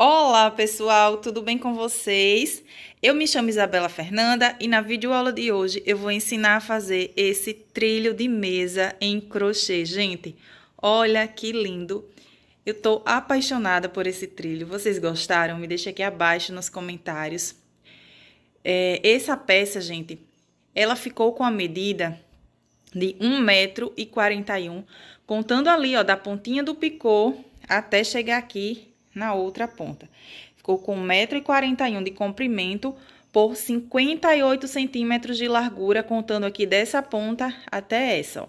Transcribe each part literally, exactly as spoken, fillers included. Olá pessoal, tudo bem com vocês? Eu me chamo Isabela Fernanda e na videoaula de hoje eu vou ensinar a fazer esse trilho de mesa em crochê. Gente, olha que lindo! Eu tô apaixonada por esse trilho. Vocês gostaram? Me deixa aqui abaixo nos comentários. É, essa peça, gente, ela ficou com a medida de um metro e quarenta e um, contando ali, ó, da pontinha do picô até chegar aqui na outra ponta. Ficou com um metro e quarenta e um de comprimento por cinquenta e oito centímetros de largura, contando aqui dessa ponta até essa, ó.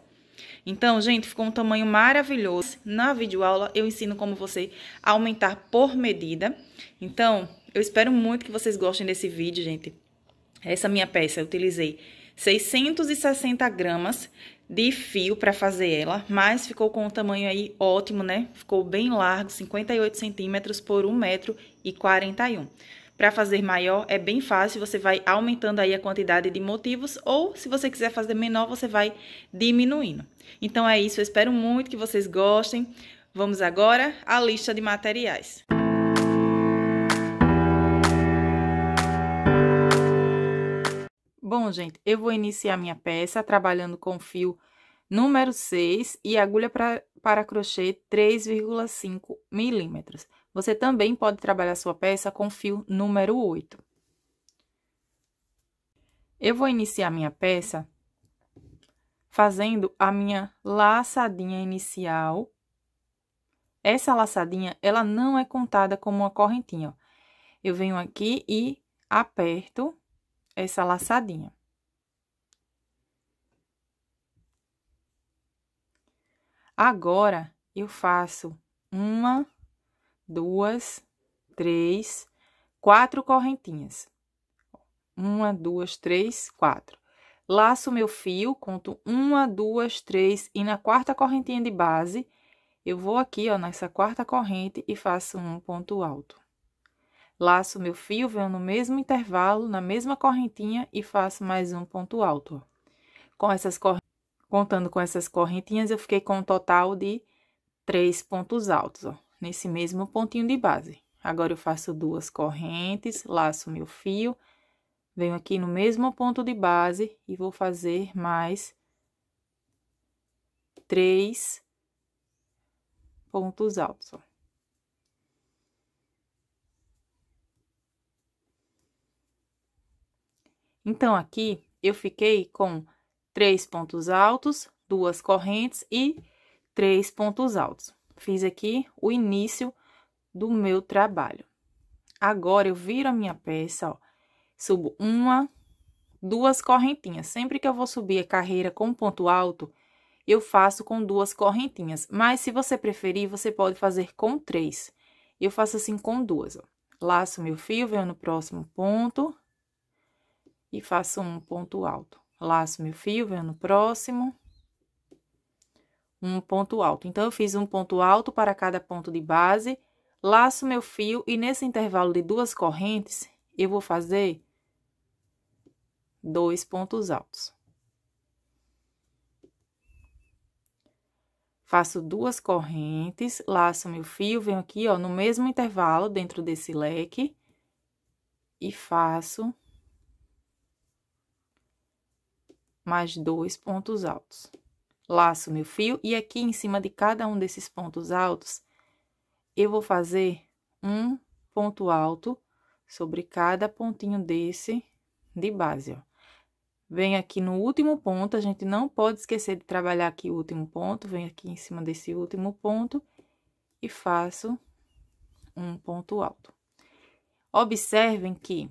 Então, gente, ficou um tamanho maravilhoso. Na videoaula eu ensino como você aumentar por medida. Então, eu espero muito que vocês gostem desse vídeo, gente. Essa minha peça eu utilizei seiscentos e sessenta gramas de fio para fazer ela, mas ficou com um tamanho aí ótimo, né? Ficou bem largo, cinquenta e oito centímetros por um metro e quarenta e um. Para fazer maior é bem fácil, você vai aumentando aí a quantidade de motivos, ou se você quiser fazer menor, você vai diminuindo. Então é isso, eu espero muito que vocês gostem. Vamos agora à lista de materiais. Bom, gente, eu vou iniciar minha peça trabalhando com fio número seis e agulha pra, para crochê três vírgula cinco milímetros. Você também pode trabalhar sua peça com fio número oito. Eu vou iniciar minha peça fazendo a minha laçadinha inicial. Essa laçadinha, ela não é contada como uma correntinha, ó. Eu venho aqui e aperto essa laçadinha. Agora, eu faço uma, duas, três, quatro correntinhas. Uma, duas, três, quatro. Laço meu fio, conto uma, duas, três, e na quarta correntinha de base, eu vou aqui, ó, nessa quarta corrente e faço um ponto alto. Laço meu fio, venho no mesmo intervalo, na mesma correntinha e faço mais um ponto alto. Com essas cor... Contando com essas correntinhas, eu fiquei com um total de três pontos altos, ó, nesse mesmo pontinho de base. Agora, eu faço duas correntes, laço meu fio, venho aqui no mesmo ponto de base e vou fazer mais três pontos altos, ó. Então, aqui, eu fiquei com três pontos altos, duas correntes e três pontos altos. Fiz aqui o início do meu trabalho. Agora, eu viro a minha peça, ó, subo uma, duas correntinhas. Sempre que eu vou subir a carreira com ponto alto, eu faço com duas correntinhas. Mas, se você preferir, você pode fazer com três. Eu faço assim com duas, ó. Laço meu fio, venho no próximo ponto e faço um ponto alto. Laço meu fio, venho no próximo, um ponto alto. Então, eu fiz um ponto alto para cada ponto de base, laço meu fio e nesse intervalo de duas correntes, eu vou fazer dois pontos altos. Faço duas correntes, laço meu fio, venho aqui, ó, no mesmo intervalo, dentro desse leque, e faço mais dois pontos altos. Laço meu fio e aqui em cima de cada um desses pontos altos, eu vou fazer um ponto alto sobre cada pontinho desse de base, ó. Venho aqui no último ponto, a gente não pode esquecer de trabalhar aqui o último ponto, venho aqui em cima desse último ponto e faço um ponto alto. Observem que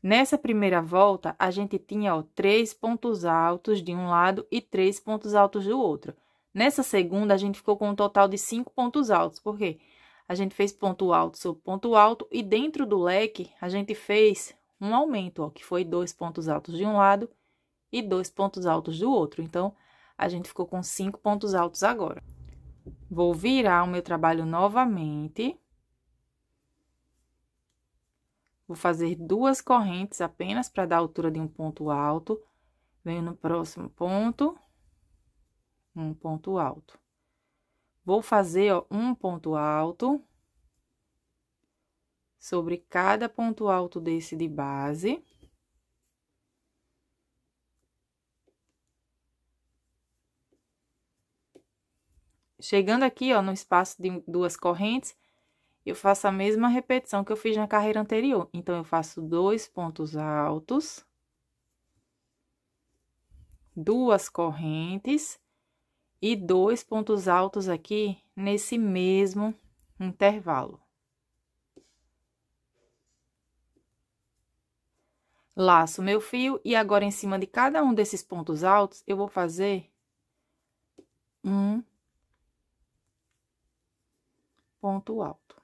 nessa primeira volta, a gente tinha, ó, três pontos altos de um lado e três pontos altos do outro. Nessa segunda, a gente ficou com um total de cinco pontos altos, porque a gente fez ponto alto sobre ponto alto e dentro do leque, a gente fez um aumento, ó, que foi dois pontos altos de um lado e dois pontos altos do outro. Então, a gente ficou com cinco pontos altos agora. Vou virar o meu trabalho novamente. Vou fazer duas correntes apenas para dar a altura de um ponto alto. Venho no próximo ponto, um ponto alto. Vou fazer, ó, um ponto alto, sobre cada ponto alto desse de base. Chegando aqui, ó, no espaço de duas correntes, eu faço a mesma repetição que eu fiz na carreira anterior. Então, eu faço dois pontos altos, duas correntes e dois pontos altos aqui nesse mesmo intervalo. Laço meu fio e agora, em cima de cada um desses pontos altos, eu vou fazer um ponto alto.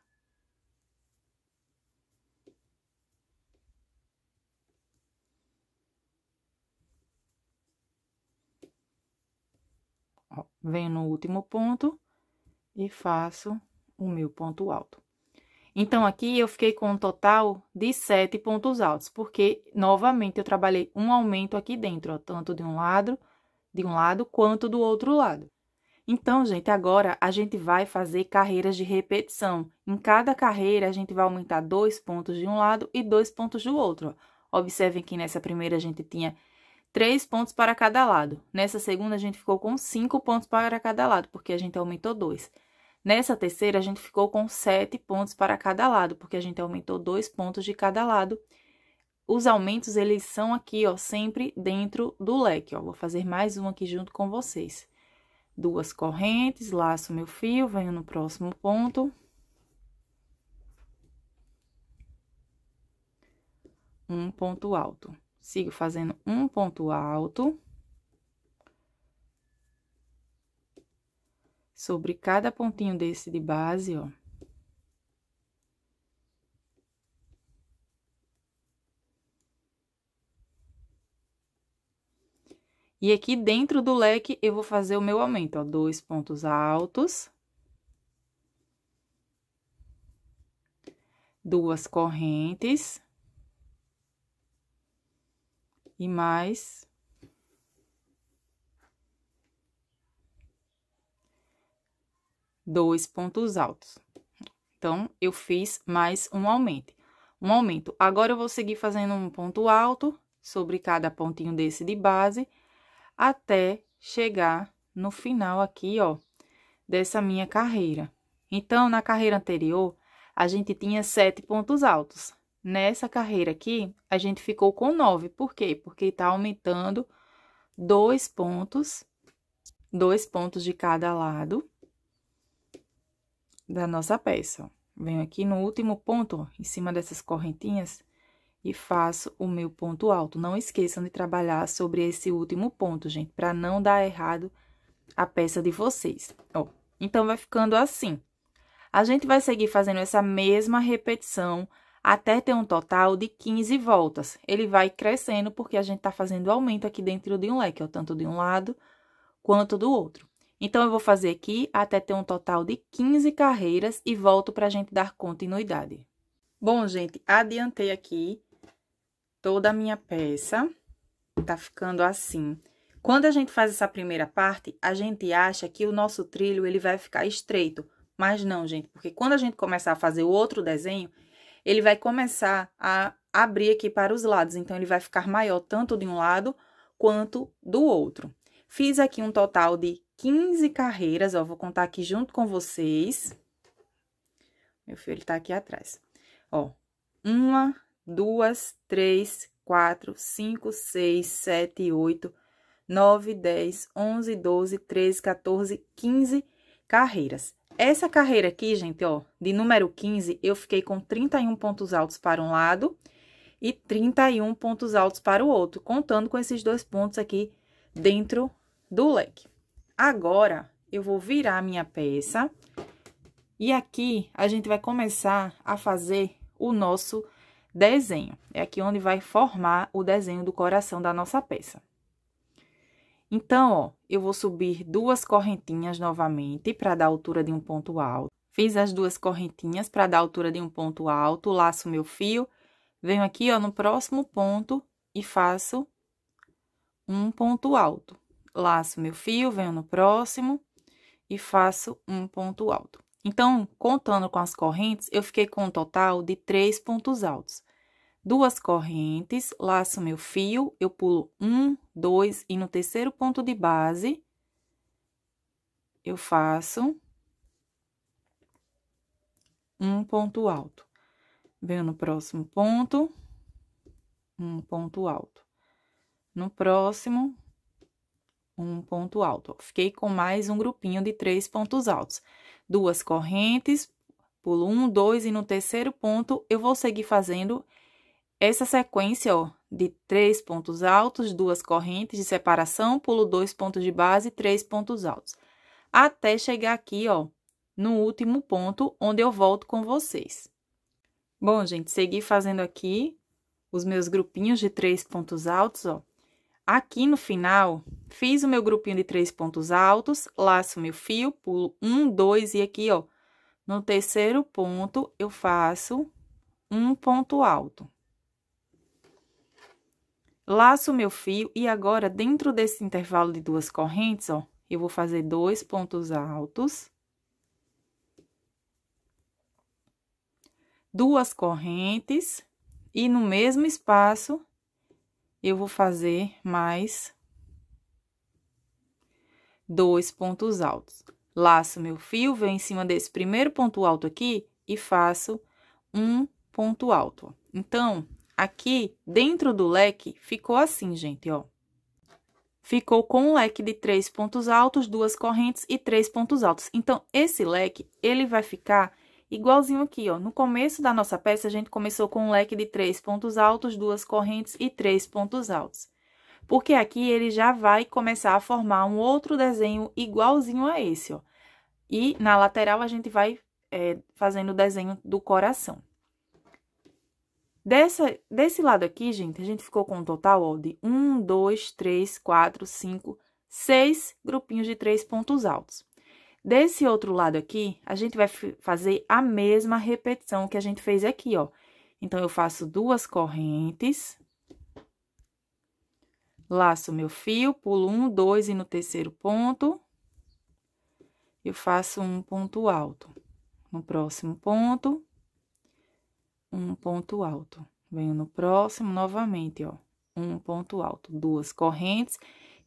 Ó, venho no último ponto e faço o meu ponto alto. Então, aqui eu fiquei com um total de sete pontos altos, porque, novamente, eu trabalhei um aumento aqui dentro, ó, tanto de um lado, de um lado quanto do outro lado. Então, gente, agora a gente vai fazer carreiras de repetição. Em cada carreira, a gente vai aumentar dois pontos de um lado e dois pontos do outro. Observem que nessa primeira a gente tinha três pontos para cada lado. Nessa segunda, a gente ficou com cinco pontos para cada lado, porque a gente aumentou dois. Nessa terceira, a gente ficou com sete pontos para cada lado, porque a gente aumentou dois pontos de cada lado. Os aumentos, eles são aqui, ó, sempre dentro do leque, ó. Vou fazer mais um aqui junto com vocês. Duas correntes, laço meu fio, venho no próximo ponto. Um ponto alto. Sigo fazendo um ponto alto. Sobre cada pontinho desse de base, ó. E aqui dentro do leque, eu vou fazer o meu aumento, ó, dois pontos altos, duas correntes, e mais dois pontos altos. Então, eu fiz mais um aumento, um aumento. Agora, eu vou seguir fazendo um ponto alto sobre cada pontinho desse de base, até chegar no final aqui, ó, dessa minha carreira. Então, na carreira anterior, a gente tinha sete pontos altos. Nessa carreira aqui, a gente ficou com nove. Por quê? Porque tá aumentando dois pontos, dois pontos de cada lado da nossa peça, ó. Venho aqui no último ponto, ó, em cima dessas correntinhas, e faço o meu ponto alto. Não esqueçam de trabalhar sobre esse último ponto, gente, para não dar errado a peça de vocês, ó. Então, vai ficando assim. A gente vai seguir fazendo essa mesma repetição até ter um total de quinze voltas. Ele vai crescendo porque a gente tá fazendo aumento aqui dentro de um leque, ó, tanto de um lado quanto do outro. Então, eu vou fazer aqui até ter um total de quinze carreiras e volto pra gente dar continuidade. Bom, gente, adiantei aqui toda a minha peça, tá ficando assim. Quando a gente faz essa primeira parte, a gente acha que o nosso trilho, ele vai ficar estreito. Mas não, gente, porque quando a gente começar a fazer o outro desenho, ele vai começar a abrir aqui para os lados. Então, ele vai ficar maior tanto de um lado quanto do outro. Fiz aqui um total de quinze carreiras, ó, vou contar aqui junto com vocês. Meu filho, ele tá aqui atrás. Ó, uma... duas, três, quatro, cinco, seis, sete, oito, nove, dez, onze, doze, treze, quatorze, quinze carreiras. Essa carreira aqui, gente, ó, de número quinze, eu fiquei com trinta e um pontos altos para um lado e trinta e um pontos altos para o outro, contando com esses dois pontos aqui dentro do leque. Agora, eu vou virar a minha peça e aqui a gente vai começar a fazer o nosso desenho. É aqui onde vai formar o desenho do coração da nossa peça. Então, ó, eu vou subir duas correntinhas novamente para dar a altura de um ponto alto. Fiz as duas correntinhas para dar a altura de um ponto alto, laço meu fio, venho aqui, ó, no próximo ponto e faço um ponto alto. Laço meu fio, venho no próximo e faço um ponto alto. Então, contando com as correntes, eu fiquei com um total de três pontos altos. Duas correntes, laço meu fio, eu pulo um, dois, e no terceiro ponto de base, eu faço um ponto alto. Venho no próximo ponto, um ponto alto. No próximo, um ponto alto. Fiquei com mais um grupinho de três pontos altos. Duas correntes, pulo um, dois, e no terceiro ponto eu vou seguir fazendo essa sequência, ó, de três pontos altos, duas correntes de separação, pulo dois pontos de base, três pontos altos. Até chegar aqui, ó, no último ponto, onde eu volto com vocês. Bom, gente, segui fazendo aqui os meus grupinhos de três pontos altos, ó. Aqui no final, fiz o meu grupinho de três pontos altos, laço meu fio, pulo um, dois, e aqui, ó, no terceiro ponto, eu faço um ponto alto. Laço meu fio, e agora, dentro desse intervalo de duas correntes, ó, eu vou fazer dois pontos altos. Duas correntes, e no mesmo espaço, eu vou fazer mais dois pontos altos. Laço meu fio, venho em cima desse primeiro ponto alto aqui e faço um ponto alto. Então, aqui dentro do leque ficou assim, gente, ó. Ficou com um leque de três pontos altos, duas correntes e três pontos altos. Então, esse leque, ele vai ficar igualzinho aqui, ó. No começo da nossa peça, a gente começou com um leque de três pontos altos, duas correntes e três pontos altos. Porque aqui ele já vai começar a formar um outro desenho igualzinho a esse, ó. E na lateral, a gente vai é, fazendo o desenho do coração. Dessa, desse lado aqui, gente, a gente ficou com um total, ó, de um, dois, três, quatro, cinco, seis grupinhos de três pontos altos. Desse outro lado aqui, a gente vai fazer a mesma repetição que a gente fez aqui, ó. Então, eu faço duas correntes, laço meu fio, pulo um, dois, e no terceiro ponto, eu faço um ponto alto. No próximo ponto, um ponto alto. Venho no próximo novamente, ó, um ponto alto, duas correntes.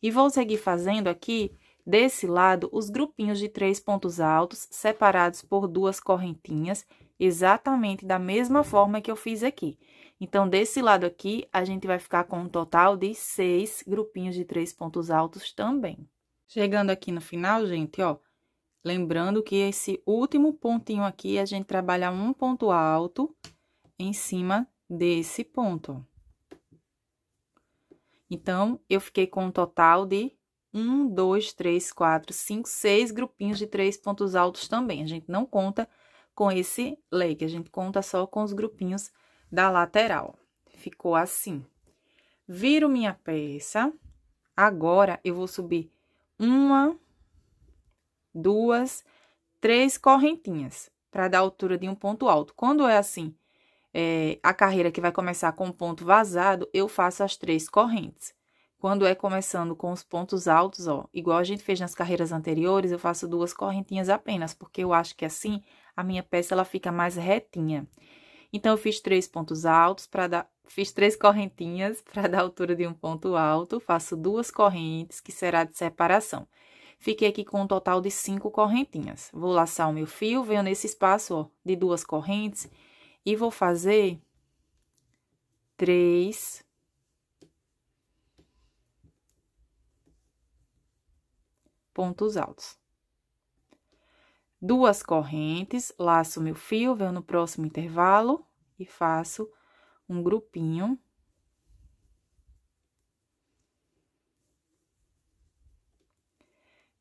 E vou seguir fazendo aqui, desse lado, os grupinhos de três pontos altos, separados por duas correntinhas, exatamente da mesma forma que eu fiz aqui. Então, desse lado aqui, a gente vai ficar com um total de seis grupinhos de três pontos altos também. Chegando aqui no final, gente, ó, lembrando que esse último pontinho aqui, a gente trabalha um ponto alto em cima desse ponto. Então, eu fiquei com um total de um, dois, três, quatro, cinco, seis grupinhos de três pontos altos também. A gente não conta com esse leque, a gente conta só com os grupinhos da lateral. Ficou assim. Viro minha peça. Agora, eu vou subir uma, duas, três correntinhas para dar a altura de um ponto alto. Quando é assim, é, a carreira que vai começar com um ponto vazado, eu faço as três correntes. Quando é começando com os pontos altos, ó, igual a gente fez nas carreiras anteriores, eu faço duas correntinhas apenas, porque eu acho que assim a minha peça ela fica mais retinha. Então, eu fiz três pontos altos para dar, fiz três correntinhas para dar a altura de um ponto alto, faço duas correntes, que será de separação. Fiquei aqui com um total de cinco correntinhas. Vou laçar o meu fio, venho nesse espaço, ó, de duas correntes e vou fazer três pontos altos. Duas correntes, laço meu fio, venho no próximo intervalo e faço um grupinho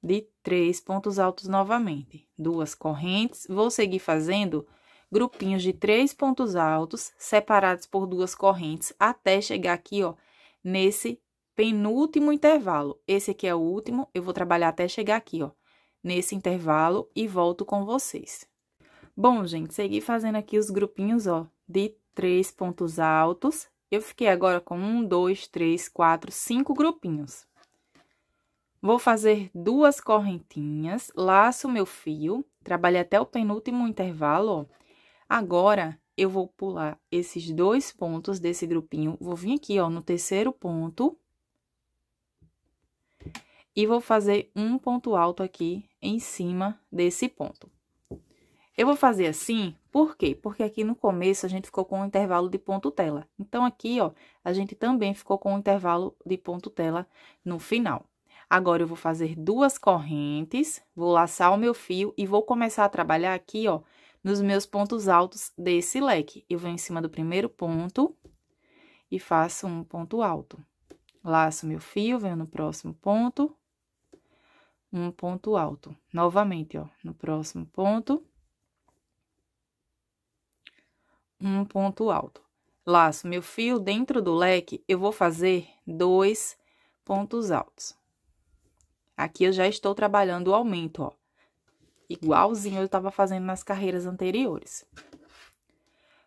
de três pontos altos novamente. Duas correntes, vou seguir fazendo grupinhos de três pontos altos separados por duas correntes até chegar aqui, ó, nesse penúltimo intervalo. Esse aqui é o último, eu vou trabalhar até chegar aqui, ó, nesse intervalo e volto com vocês. Bom, gente, segui fazendo aqui os grupinhos, ó, de três pontos altos. Eu fiquei agora com um, dois, três, quatro, cinco grupinhos. Vou fazer duas correntinhas, laço meu fio, trabalhei até o penúltimo intervalo, ó. Agora, eu vou pular esses dois pontos desse grupinho, vou vir aqui, ó, no terceiro ponto, e vou fazer um ponto alto aqui em cima desse ponto. Eu vou fazer assim, por quê? Porque aqui no começo, a gente ficou com um intervalo de ponto tela. Então, aqui, ó, a gente também ficou com um intervalo de ponto tela no final. Agora, eu vou fazer duas correntes, vou laçar o meu fio e vou começar a trabalhar aqui, ó, nos meus pontos altos desse leque. Eu venho em cima do primeiro ponto e faço um ponto alto. Laço meu fio, venho no próximo ponto, um ponto alto. Novamente, ó, no próximo ponto, um ponto alto. Laço meu fio dentro do leque, eu vou fazer dois pontos altos. Aqui eu já estou trabalhando o aumento, ó. Igualzinho eu estava fazendo nas carreiras anteriores.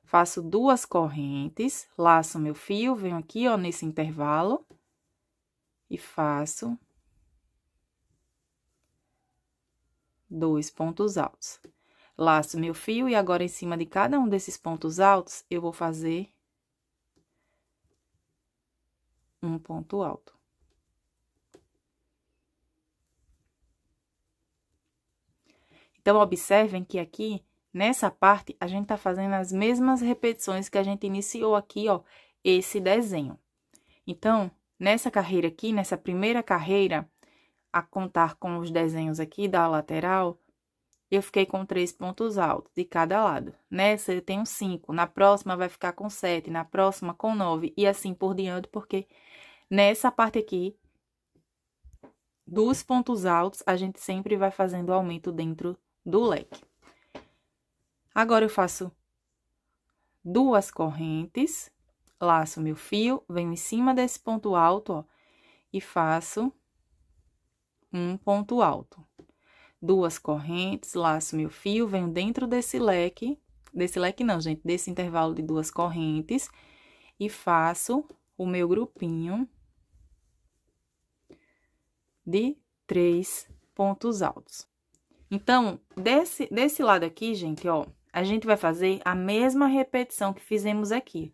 Faço duas correntes, laço meu fio, venho aqui, ó, nesse intervalo, e faço dois pontos altos. Laço meu fio e agora em cima de cada um desses pontos altos, eu vou fazer um ponto alto. Então, observem que aqui, nessa parte, a gente tá fazendo as mesmas repetições que a gente iniciou aqui, ó, esse desenho. Então, nessa carreira aqui, nessa primeira carreira, a contar com os desenhos aqui da lateral, eu fiquei com três pontos altos de cada lado. Nessa, eu tenho cinco, na próxima vai ficar com sete, na próxima com nove, e assim por diante, porque nessa parte aqui, dos pontos altos, a gente sempre vai fazendo aumento dentro do leque. Agora, eu faço duas correntes, laço meu fio, venho em cima desse ponto alto, ó, e faço um ponto alto. Duas correntes, laço meu fio, venho dentro desse leque, desse leque não, gente, desse intervalo de duas correntes, e faço o meu grupinho de três pontos altos. Então, desse, desse lado aqui, gente, ó, a gente vai fazer a mesma repetição que fizemos aqui.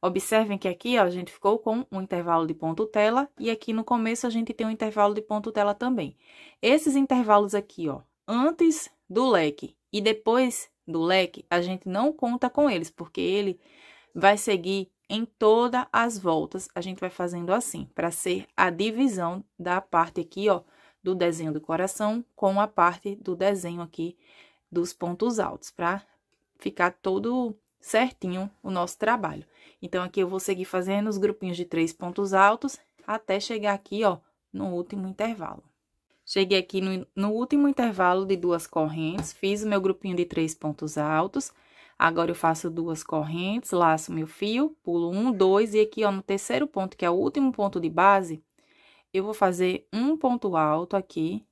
Observem que aqui, ó, a gente ficou com um intervalo de ponto tela, e aqui no começo a gente tem um intervalo de ponto tela também. Esses intervalos aqui, ó, antes do leque e depois do leque, a gente não conta com eles, porque ele vai seguir em todas as voltas. A gente vai fazendo assim, para ser a divisão da parte aqui, ó, do desenho do coração com a parte do desenho aqui dos pontos altos, para ficar todo certinho o nosso trabalho. Então, aqui eu vou seguir fazendo os grupinhos de três pontos altos até chegar aqui, ó, no último intervalo. Cheguei aqui no, no último intervalo de duas correntes, fiz o meu grupinho de três pontos altos. Agora, eu faço duas correntes, laço meu fio, pulo um, dois, e aqui, ó, no terceiro ponto, que é o último ponto de base, eu vou fazer um ponto alto aqui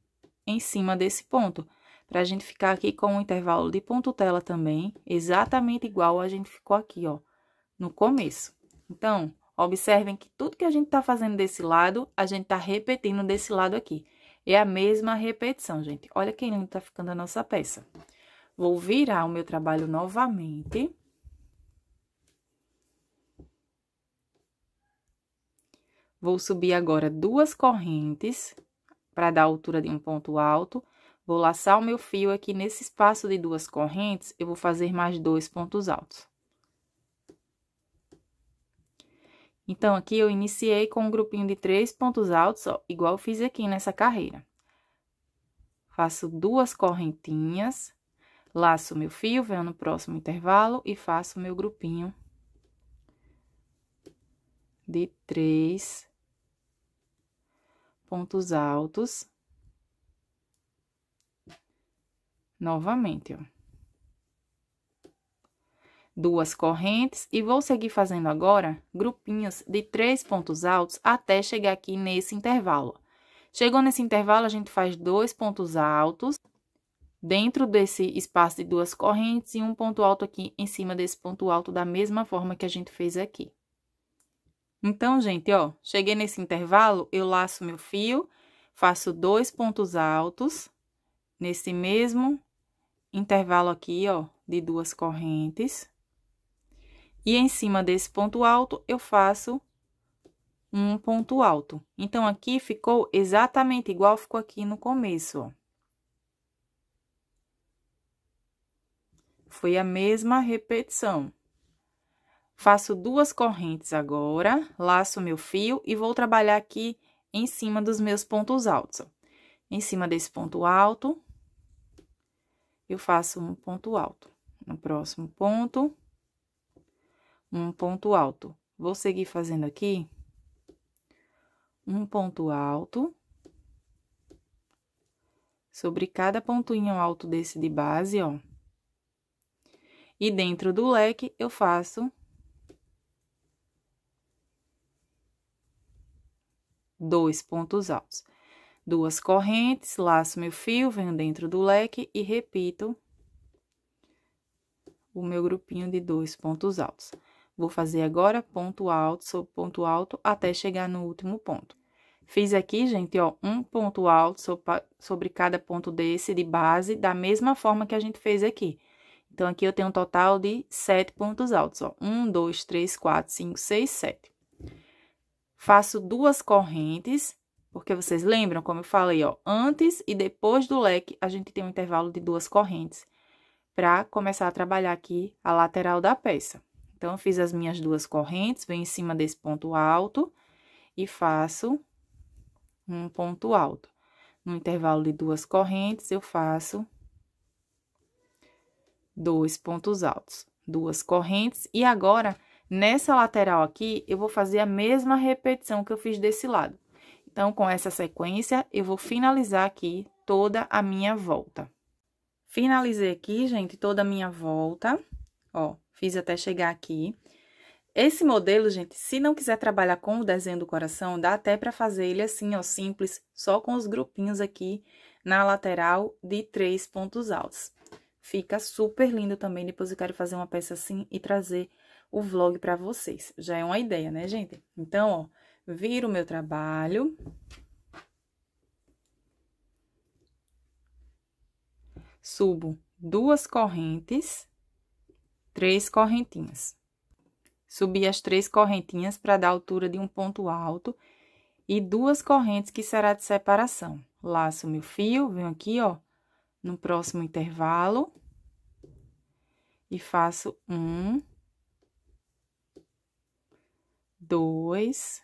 em cima desse ponto, pra gente ficar aqui com um intervalo de ponto tela também, exatamente igual a gente ficou aqui, ó, no começo. Então, observem que tudo que a gente tá fazendo desse lado, a gente tá repetindo desse lado aqui. É a mesma repetição, gente. Olha que lindo tá ficando a nossa peça. Vou virar o meu trabalho novamente. Vou subir agora duas correntes para dar a altura de um ponto alto. Vou laçar o meu fio aqui nesse espaço de duas correntes, eu vou fazer mais dois pontos altos. Então, aqui eu iniciei com um grupinho de três pontos altos, ó, igual eu fiz aqui nessa carreira. Faço duas correntinhas, laço meu fio, venho no próximo intervalo e faço o meu grupinho de três pontos altos. Novamente, ó. Duas correntes e vou seguir fazendo agora grupinhos de três pontos altos até chegar aqui nesse intervalo. Chegou nesse intervalo, a gente faz dois pontos altos dentro desse espaço de duas correntes e um ponto alto aqui em cima desse ponto alto da mesma forma que a gente fez aqui. Então, gente, ó, cheguei nesse intervalo, eu laço meu fio, faço dois pontos altos nesse mesmo intervalo aqui, ó, de duas correntes. E em cima desse ponto alto, eu faço um ponto alto. Então, aqui ficou exatamente igual ficou aqui no começo, ó. Foi a mesma repetição. Faço duas correntes agora, laço meu fio e vou trabalhar aqui em cima dos meus pontos altos, ó. Em cima desse ponto alto, eu faço um ponto alto. No próximo ponto, um ponto alto. Vou seguir fazendo aqui um ponto alto sobre cada pontinho alto desse de base, ó. E dentro do leque, eu faço dois pontos altos. Duas correntes, laço meu fio, venho dentro do leque e repito o meu grupinho de dois pontos altos. Vou fazer agora ponto alto sobre ponto alto até chegar no último ponto. Fiz aqui, gente, ó, um ponto alto sobre cada ponto desse de base, da mesma forma que a gente fez aqui. Então, aqui eu tenho um total de sete pontos altos, ó. Um, dois, três, quatro, cinco, seis, sete. Faço duas correntes, porque vocês lembram, como eu falei, ó, antes e depois do leque, a gente tem um intervalo de duas correntes, pra começar a trabalhar aqui a lateral da peça. Então, eu fiz as minhas duas correntes, venho em cima desse ponto alto e faço um ponto alto. No intervalo de duas correntes, eu faço dois pontos altos, duas correntes, e agora, nessa lateral aqui, eu vou fazer a mesma repetição que eu fiz desse lado. Então, com essa sequência, eu vou finalizar aqui toda a minha volta. Finalizei aqui, gente, toda a minha volta, ó, fiz até chegar aqui. Esse modelo, gente, se não quiser trabalhar com o desenho do coração, dá até pra fazer ele assim, ó, simples, só com os grupinhos aqui na lateral de três pontos altos. Fica super lindo também, depois eu quero fazer uma peça assim e trazer o vlog pra vocês. Já é uma ideia, né, gente? Então, ó, viro o meu trabalho. Subo duas correntes, três correntinhas. Subi as três correntinhas para dar a altura de um ponto alto e duas correntes que será de separação. Laço meu fio, venho aqui, ó, no próximo intervalo, e faço um, dois,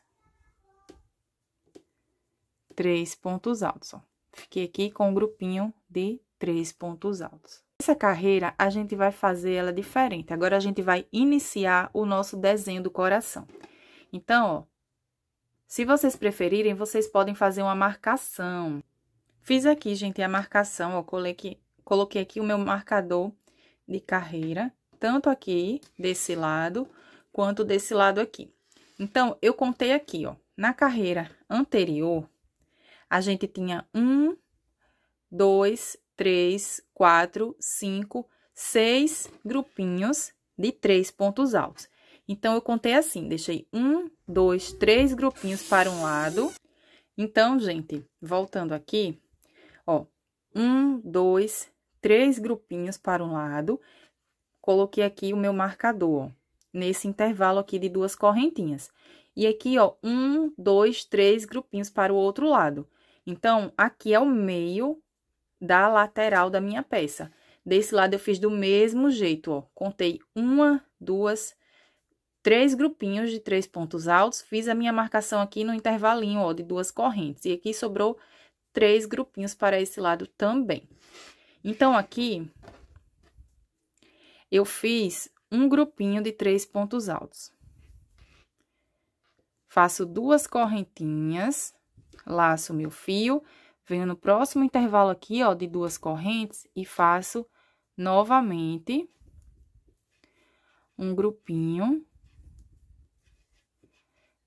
três pontos altos, ó. Fiquei aqui com um grupinho de três pontos altos. Essa carreira, a gente vai fazer ela diferente. Agora, a gente vai iniciar o nosso desenho do coração. Então, ó, se vocês preferirem, vocês podem fazer uma marcação. Fiz aqui, gente, a marcação, ó, coloquei, coloquei aqui o meu marcador de carreira, tanto aqui desse lado, quanto desse lado aqui. Então, eu contei aqui, ó, na carreira anterior, a gente tinha um, dois, três, quatro, cinco, seis grupinhos de três pontos altos. Então, eu contei assim, deixei um, dois, três grupinhos para um lado. Então, gente, voltando aqui... Ó, um, dois, três grupinhos para um lado. Coloquei aqui o meu marcador, ó, nesse intervalo aqui de duas correntinhas. E aqui, ó, um, dois, três grupinhos para o outro lado. Então, aqui é o meio da lateral da minha peça. Desse lado, eu fiz do mesmo jeito, ó. Contei uma, duas, três grupinhos de três pontos altos. Fiz a minha marcação aqui no intervalinho, ó, de duas correntes. E aqui sobrou três grupinhos para esse lado também. Então, aqui, eu fiz um grupinho de três pontos altos. Faço duas correntinhas, laço meu fio, venho no próximo intervalo aqui, ó, de duas correntes, e faço novamente um grupinho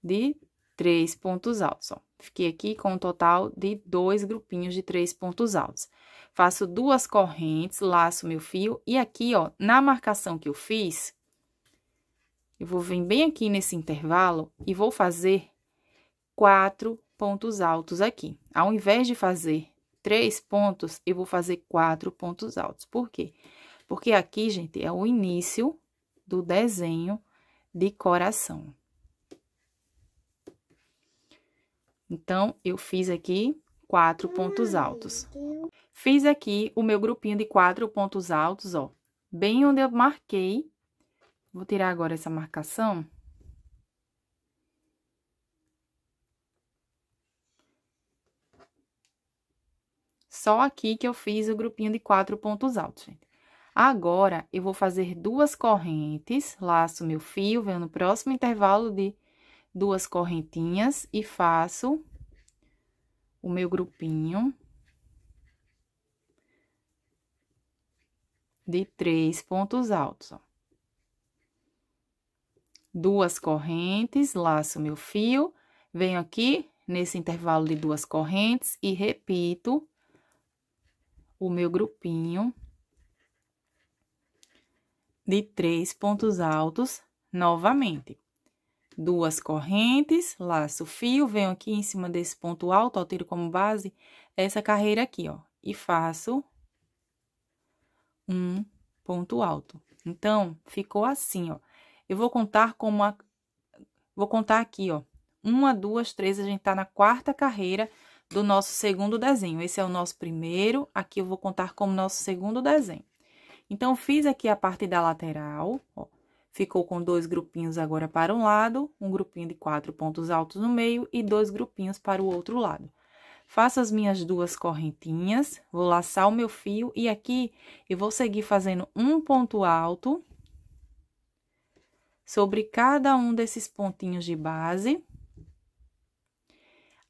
de três pontos altos, ó. Fiquei aqui com um total de dois grupinhos de três pontos altos. Faço duas correntes, laço meu fio, e aqui, ó, na marcação que eu fiz, eu vou vir bem aqui nesse intervalo e vou fazer quatro pontos altos aqui. Ao invés de fazer três pontos, eu vou fazer quatro pontos altos. Por quê? Porque aqui, gente, é o início do desenho de coração. Então, eu fiz aqui quatro pontos altos. Fiz aqui o meu grupinho de quatro pontos altos, ó. Bem onde eu marquei. Vou tirar agora essa marcação. Só aqui que eu fiz o grupinho de quatro pontos altos, gente. Agora, eu vou fazer duas correntes, laço meu fio, venho no próximo intervalo de duas correntinhas e faço o meu grupinho de três pontos altos, ó. Duas correntes, laço meu fio, venho aqui nesse intervalo de duas correntes e repito o meu grupinho de três pontos altos novamente. Duas correntes, laço fio, venho aqui em cima desse ponto alto, ó, tiro como base essa carreira aqui, ó, e faço um ponto alto. Então, ficou assim, ó. Eu vou contar como a... Vou contar aqui, ó, uma, duas, três, a gente tá na quarta carreira do nosso segundo desenho. Esse é o nosso primeiro, aqui eu vou contar como nosso segundo desenho. Então, fiz aqui a parte da lateral, ó. Ficou com dois grupinhos agora para um lado, um grupinho de quatro pontos altos no meio e dois grupinhos para o outro lado. Faço as minhas duas correntinhas, vou laçar o meu fio e aqui eu vou seguir fazendo um ponto alto sobre cada um desses pontinhos de base,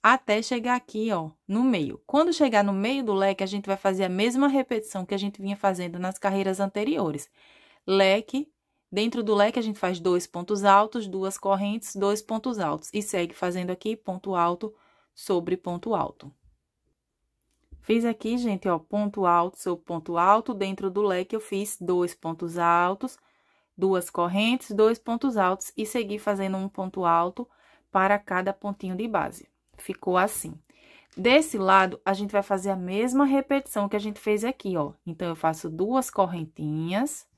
até chegar aqui, ó, no meio. Quando chegar no meio do leque, a gente vai fazer a mesma repetição que a gente vinha fazendo nas carreiras anteriores. Leque... Dentro do leque, a gente faz dois pontos altos, duas correntes, dois pontos altos. E segue fazendo aqui ponto alto sobre ponto alto. Fiz aqui, gente, ó, ponto alto sobre ponto alto. Dentro do leque, eu fiz dois pontos altos, duas correntes, dois pontos altos. E segui fazendo um ponto alto para cada pontinho de base. Ficou assim. Desse lado, a gente vai fazer a mesma repetição que a gente fez aqui, ó. Então, eu faço duas correntinhas...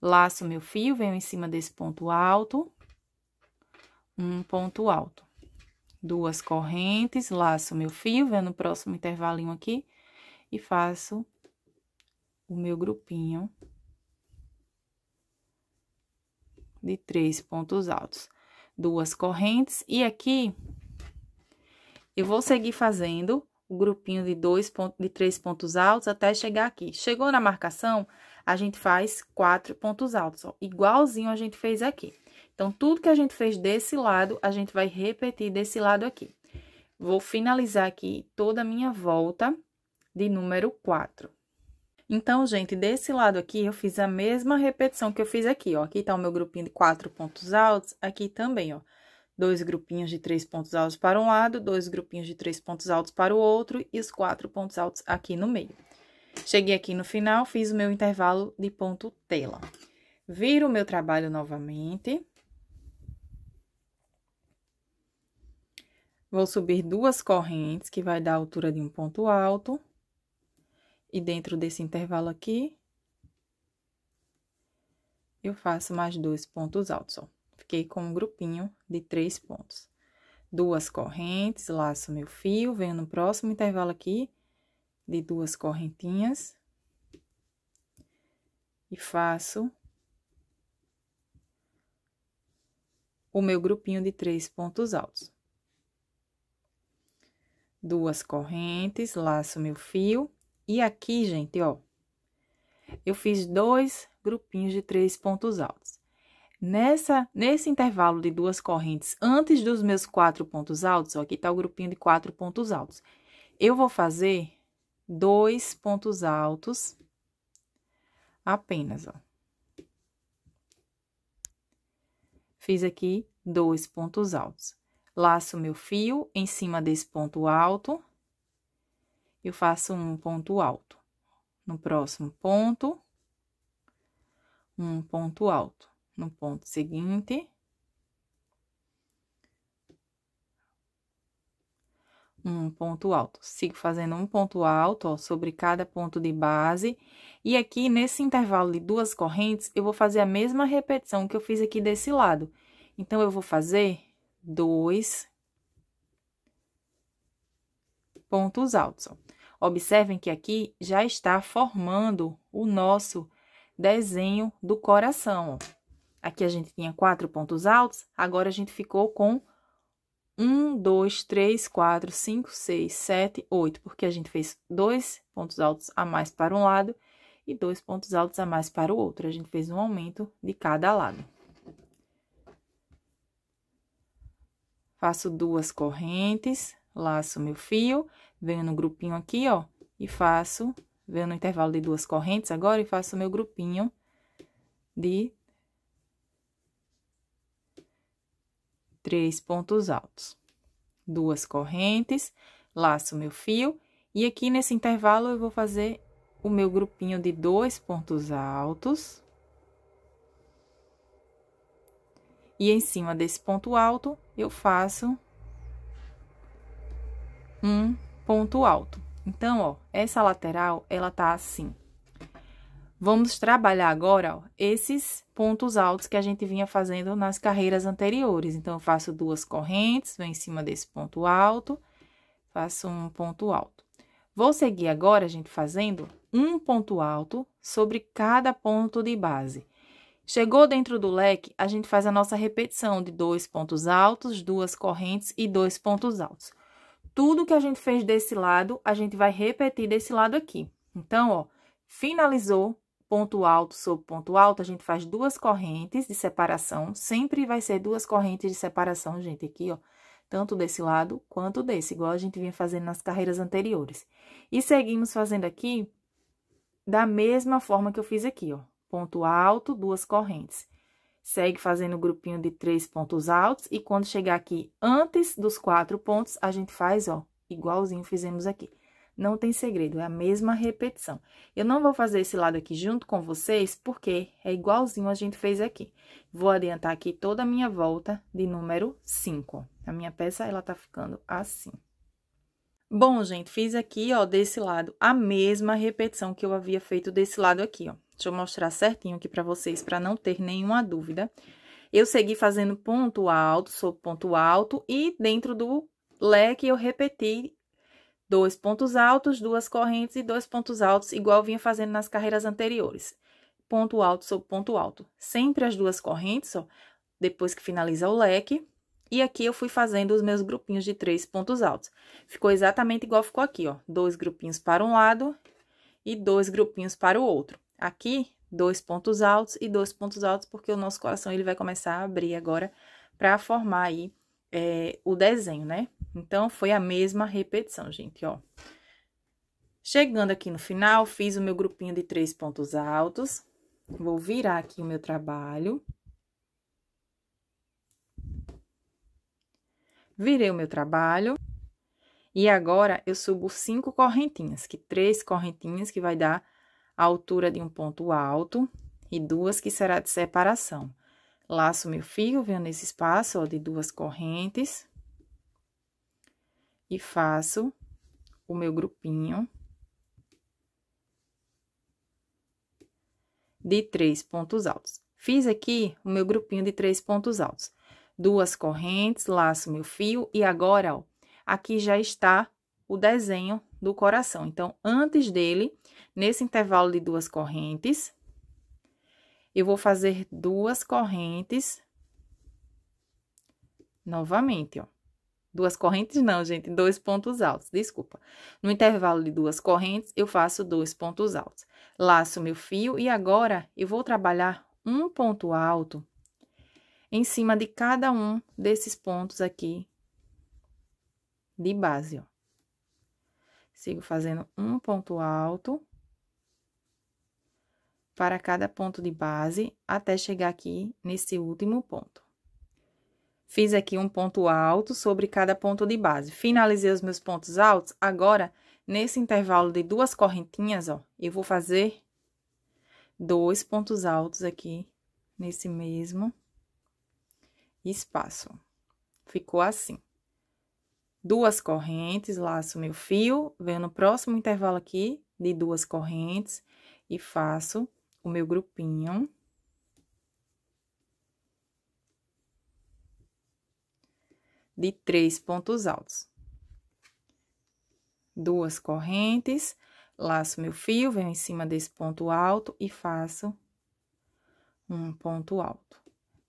Laço meu fio, venho em cima desse ponto alto, um ponto alto. Duas correntes, laço meu fio, venho no próximo intervalinho aqui e faço o meu grupinho de três pontos altos. Duas correntes e aqui eu vou seguir fazendo o grupinho de dois pontos, de três pontos altos até chegar aqui. Chegou na marcação... A gente faz quatro pontos altos, ó, igualzinho a gente fez aqui. Então, tudo que a gente fez desse lado, a gente vai repetir desse lado aqui. Vou finalizar aqui toda a minha volta de número quatro. Então, gente, desse lado aqui, eu fiz a mesma repetição que eu fiz aqui, ó. Aqui tá o meu grupinho de quatro pontos altos, aqui também, ó. Dois grupinhos de três pontos altos para um lado, dois grupinhos de três pontos altos para o outro e os quatro pontos altos aqui no meio. Cheguei aqui no final, fiz o meu intervalo de ponto tela. Viro o meu trabalho novamente. Vou subir duas correntes, que vai dar a altura de um ponto alto. E dentro desse intervalo aqui, eu faço mais dois pontos altos, ó. Fiquei com um grupinho de três pontos. Duas correntes, laço meu fio, venho no próximo intervalo aqui. De duas correntinhas e faço o meu grupinho de três pontos altos. Duas correntes, laço meu fio e aqui, gente, ó, eu fiz dois grupinhos de três pontos altos. Nessa, nesse intervalo de duas correntes, antes dos meus quatro pontos altos, ó, aqui tá o grupinho de quatro pontos altos. Eu vou fazer... dois pontos altos apenas, ó. Fiz aqui dois pontos altos. Laço meu fio em cima desse ponto alto. Eu faço um ponto alto. No próximo ponto, um ponto alto. No ponto seguinte, um ponto alto. Sigo fazendo um ponto alto, ó, sobre cada ponto de base. E aqui, nesse intervalo de duas correntes, eu vou fazer a mesma repetição que eu fiz aqui desse lado. Então, eu vou fazer dois pontos altos, ó. Observem que aqui já está formando o nosso desenho do coração, ó. Aqui a gente tinha quatro pontos altos, agora a gente ficou com um, dois, três, quatro, cinco, seis, sete, oito, porque a gente fez dois pontos altos a mais para um lado e dois pontos altos a mais para o outro. A gente fez um aumento de cada lado. Faço duas correntes, laço meu fio, venho no grupinho aqui, ó, e faço, venho no intervalo de duas correntes agora e faço meu grupinho de três pontos altos, duas correntes, laço meu fio, e aqui nesse intervalo eu vou fazer o meu grupinho de dois pontos altos. E em cima desse ponto alto, eu faço um ponto alto. Então, ó, essa lateral, ela tá assim. Vamos trabalhar agora, ó, esses pontos altos que a gente vinha fazendo nas carreiras anteriores. Então, eu faço duas correntes, venho em cima desse ponto alto, faço um ponto alto. Vou seguir agora, gente, fazendo um ponto alto sobre cada ponto de base. Chegou dentro do leque, a gente faz a nossa repetição de dois pontos altos, duas correntes e dois pontos altos. Tudo que a gente fez desse lado, a gente vai repetir desse lado aqui. Então, ó, finalizou ponto alto sobre ponto alto, a gente faz duas correntes de separação, sempre vai ser duas correntes de separação, gente, aqui, ó, tanto desse lado quanto desse, igual a gente vinha fazendo nas carreiras anteriores. E seguimos fazendo aqui da mesma forma que eu fiz aqui, ó, ponto alto, duas correntes. Segue fazendo o grupinho de três pontos altos e quando chegar aqui antes dos quatro pontos, a gente faz, ó, igualzinho fizemos aqui. Não tem segredo, é a mesma repetição. Eu não vou fazer esse lado aqui junto com vocês, porque é igualzinho a gente fez aqui. Vou adiantar aqui toda a minha volta de número cinco. A minha peça, ela tá ficando assim. Bom, gente, fiz aqui, ó, desse lado, a mesma repetição que eu havia feito desse lado aqui, ó. Deixa eu mostrar certinho aqui pra vocês, pra não ter nenhuma dúvida. Eu segui fazendo ponto alto, sobre ponto alto, e dentro do leque eu repeti dois pontos altos, duas correntes e dois pontos altos, igual eu vinha fazendo nas carreiras anteriores. Ponto alto sobre ponto alto. Sempre as duas correntes, ó, depois que finaliza o leque. E aqui eu fui fazendo os meus grupinhos de três pontos altos. Ficou exatamente igual ficou aqui, ó. Dois grupinhos para um lado e dois grupinhos para o outro. Aqui, dois pontos altos e dois pontos altos, porque o nosso coração ele vai começar a abrir agora para formar aí É, o desenho, né? Então, foi a mesma repetição, gente, ó. Chegando aqui no final, fiz o meu grupinho de três pontos altos. Vou virar aqui o meu trabalho. Virei o meu trabalho. E agora, eu subo cinco correntinhas, que três correntinhas que vai dar a altura de um ponto alto e duas que será de separação. Laço meu fio, venho nesse espaço, ó, de duas correntes. E faço o meu grupinho de três pontos altos. Fiz aqui o meu grupinho de três pontos altos. Duas correntes, laço meu fio e agora, ó, aqui já está o desenho do coração. Então, antes dele, nesse intervalo de duas correntes, eu vou fazer duas correntes novamente, ó. Duas correntes não, gente, dois pontos altos, desculpa. No intervalo de duas correntes, eu faço dois pontos altos. Laço meu fio e agora eu vou trabalhar um ponto alto em cima de cada um desses pontos aqui de base, ó. Sigo fazendo um ponto alto para cada ponto de base, até chegar aqui nesse último ponto. Fiz aqui um ponto alto sobre cada ponto de base. Finalizei os meus pontos altos, agora, nesse intervalo de duas correntinhas, ó, eu vou fazer dois pontos altos aqui, nesse mesmo espaço. Ficou assim. duas correntes, laço meu fio, venho no próximo intervalo aqui de duas correntes e faço o meu grupinho. De três pontos altos. Duas correntes, laço meu fio, venho em cima desse ponto alto e faço um ponto alto.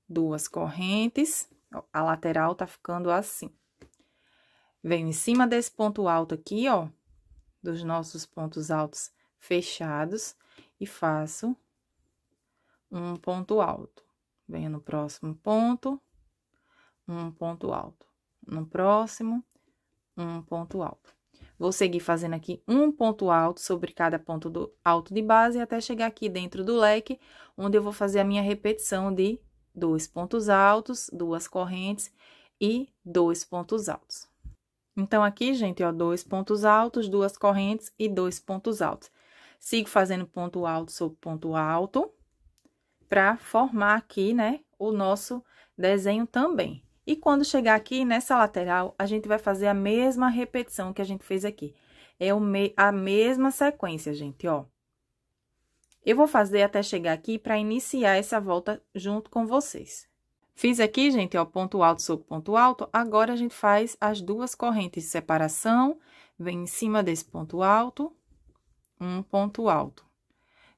Duas correntes, a lateral tá ficando assim. Venho em cima desse ponto alto aqui, ó, dos nossos pontos altos fechados, e faço um ponto alto. Venho no próximo ponto, um ponto alto. No próximo, um ponto alto. Vou seguir fazendo aqui um ponto alto sobre cada ponto do alto de base, até chegar aqui dentro do leque, onde eu vou fazer a minha repetição de dois pontos altos, duas correntes e dois pontos altos. Então, aqui, gente, ó, dois pontos altos, duas correntes e dois pontos altos. Sigo fazendo ponto alto sobre ponto alto, pra formar aqui, né, o nosso desenho também. E quando chegar aqui nessa lateral, a gente vai fazer a mesma repetição que a gente fez aqui. É o me- a mesma sequência, gente, ó. Eu vou fazer até chegar aqui para iniciar essa volta junto com vocês. Fiz aqui, gente, ó, ponto alto sobre ponto alto. Agora, a gente faz as duas correntes de separação. Vem em cima desse ponto alto, um ponto alto.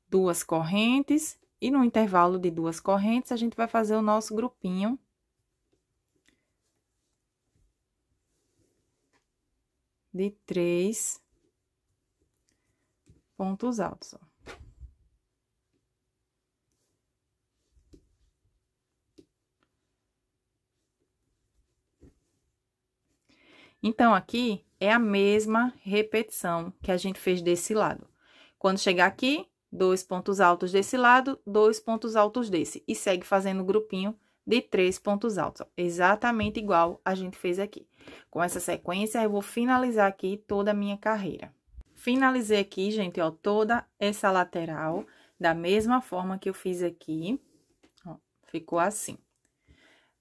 Duas correntes e no intervalo de duas correntes, a gente vai fazer o nosso grupinho. De três pontos altos, ó. Então, aqui é a mesma repetição que a gente fez desse lado. Quando chegar aqui, dois pontos altos desse lado, dois pontos altos desse. E segue fazendo o grupinho de três pontos altos, ó. Exatamente igual a gente fez aqui. Com essa sequência, eu vou finalizar aqui toda a minha carreira. Finalizei aqui, gente, ó, toda essa lateral, da mesma forma que eu fiz aqui, ó, ficou assim.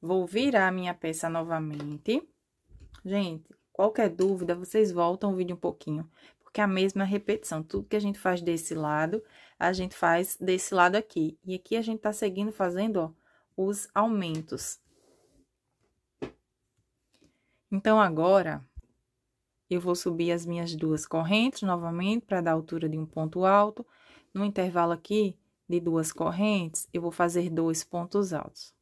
Vou virar a minha peça novamente. Gente, qualquer dúvida, vocês voltam o vídeo um pouquinho, porque é a mesma repetição. Tudo que a gente faz desse lado, a gente faz desse lado aqui. E aqui a gente tá seguindo fazendo, ó, os aumentos. Então, agora, eu vou subir as minhas duas correntes novamente para dar a altura de um ponto alto. No intervalo aqui de duas correntes, eu vou fazer dois pontos altos.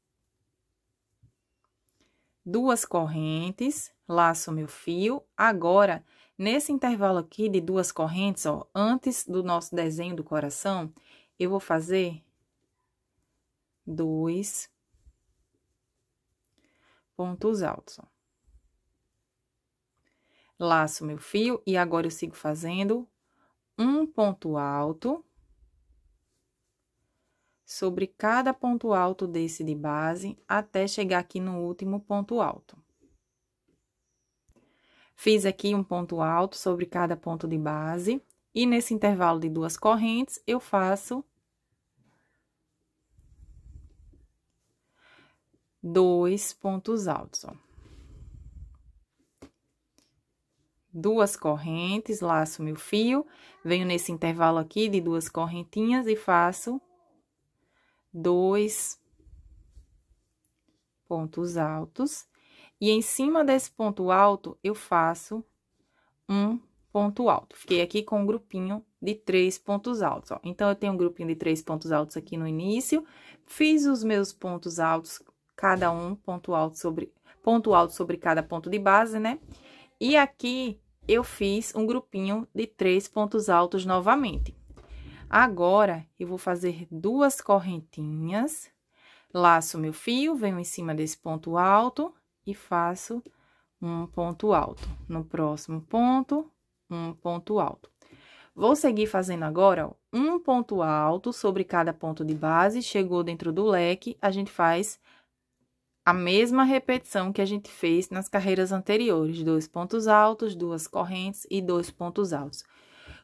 Duas correntes, laço meu fio. Agora, nesse intervalo aqui de duas correntes, ó, antes do nosso desenho do coração, eu vou fazer dois pontos altos, ó. Laço meu fio e agora eu sigo fazendo um ponto alto sobre cada ponto alto desse de base até chegar aqui no último ponto alto. Fiz aqui um ponto alto sobre cada ponto de base e nesse intervalo de duas correntes eu faço dois pontos altos, ó. Duas correntes, laço meu fio, venho nesse intervalo aqui de duas correntinhas e faço dois pontos altos. E em cima desse ponto alto, eu faço um ponto alto. Fiquei aqui com um grupinho de três pontos altos, ó. Então, eu tenho um grupinho de três pontos altos aqui no início. Fiz os meus pontos altos, cada um ponto alto sobre, ponto alto sobre cada ponto de base, né? E aqui, eu fiz um grupinho de três pontos altos novamente. Agora, eu vou fazer duas correntinhas, laço meu fio, venho em cima desse ponto alto e faço um ponto alto. No próximo ponto, um ponto alto. Vou seguir fazendo agora, ó, um ponto alto sobre cada ponto de base, chegou dentro do leque, a gente faz a mesma repetição que a gente fez nas carreiras anteriores, dois pontos altos, duas correntes e dois pontos altos.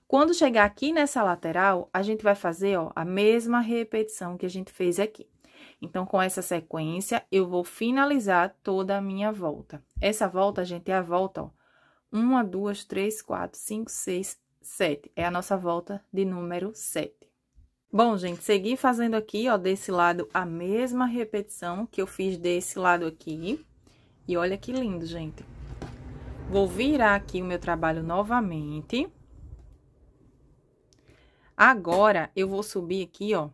Quando chegar aqui nessa lateral, a gente vai fazer, ó, a mesma repetição que a gente fez aqui. Então, com essa sequência, eu vou finalizar toda a minha volta. Essa volta, gente, é a volta, ó. Uma, duas, três, quatro, cinco, seis, sete. É a nossa volta de número sete. Bom, gente, segui fazendo aqui, ó, desse lado a mesma repetição que eu fiz desse lado aqui. E olha que lindo, gente. Vou virar aqui o meu trabalho novamente. Agora, eu vou subir aqui, ó,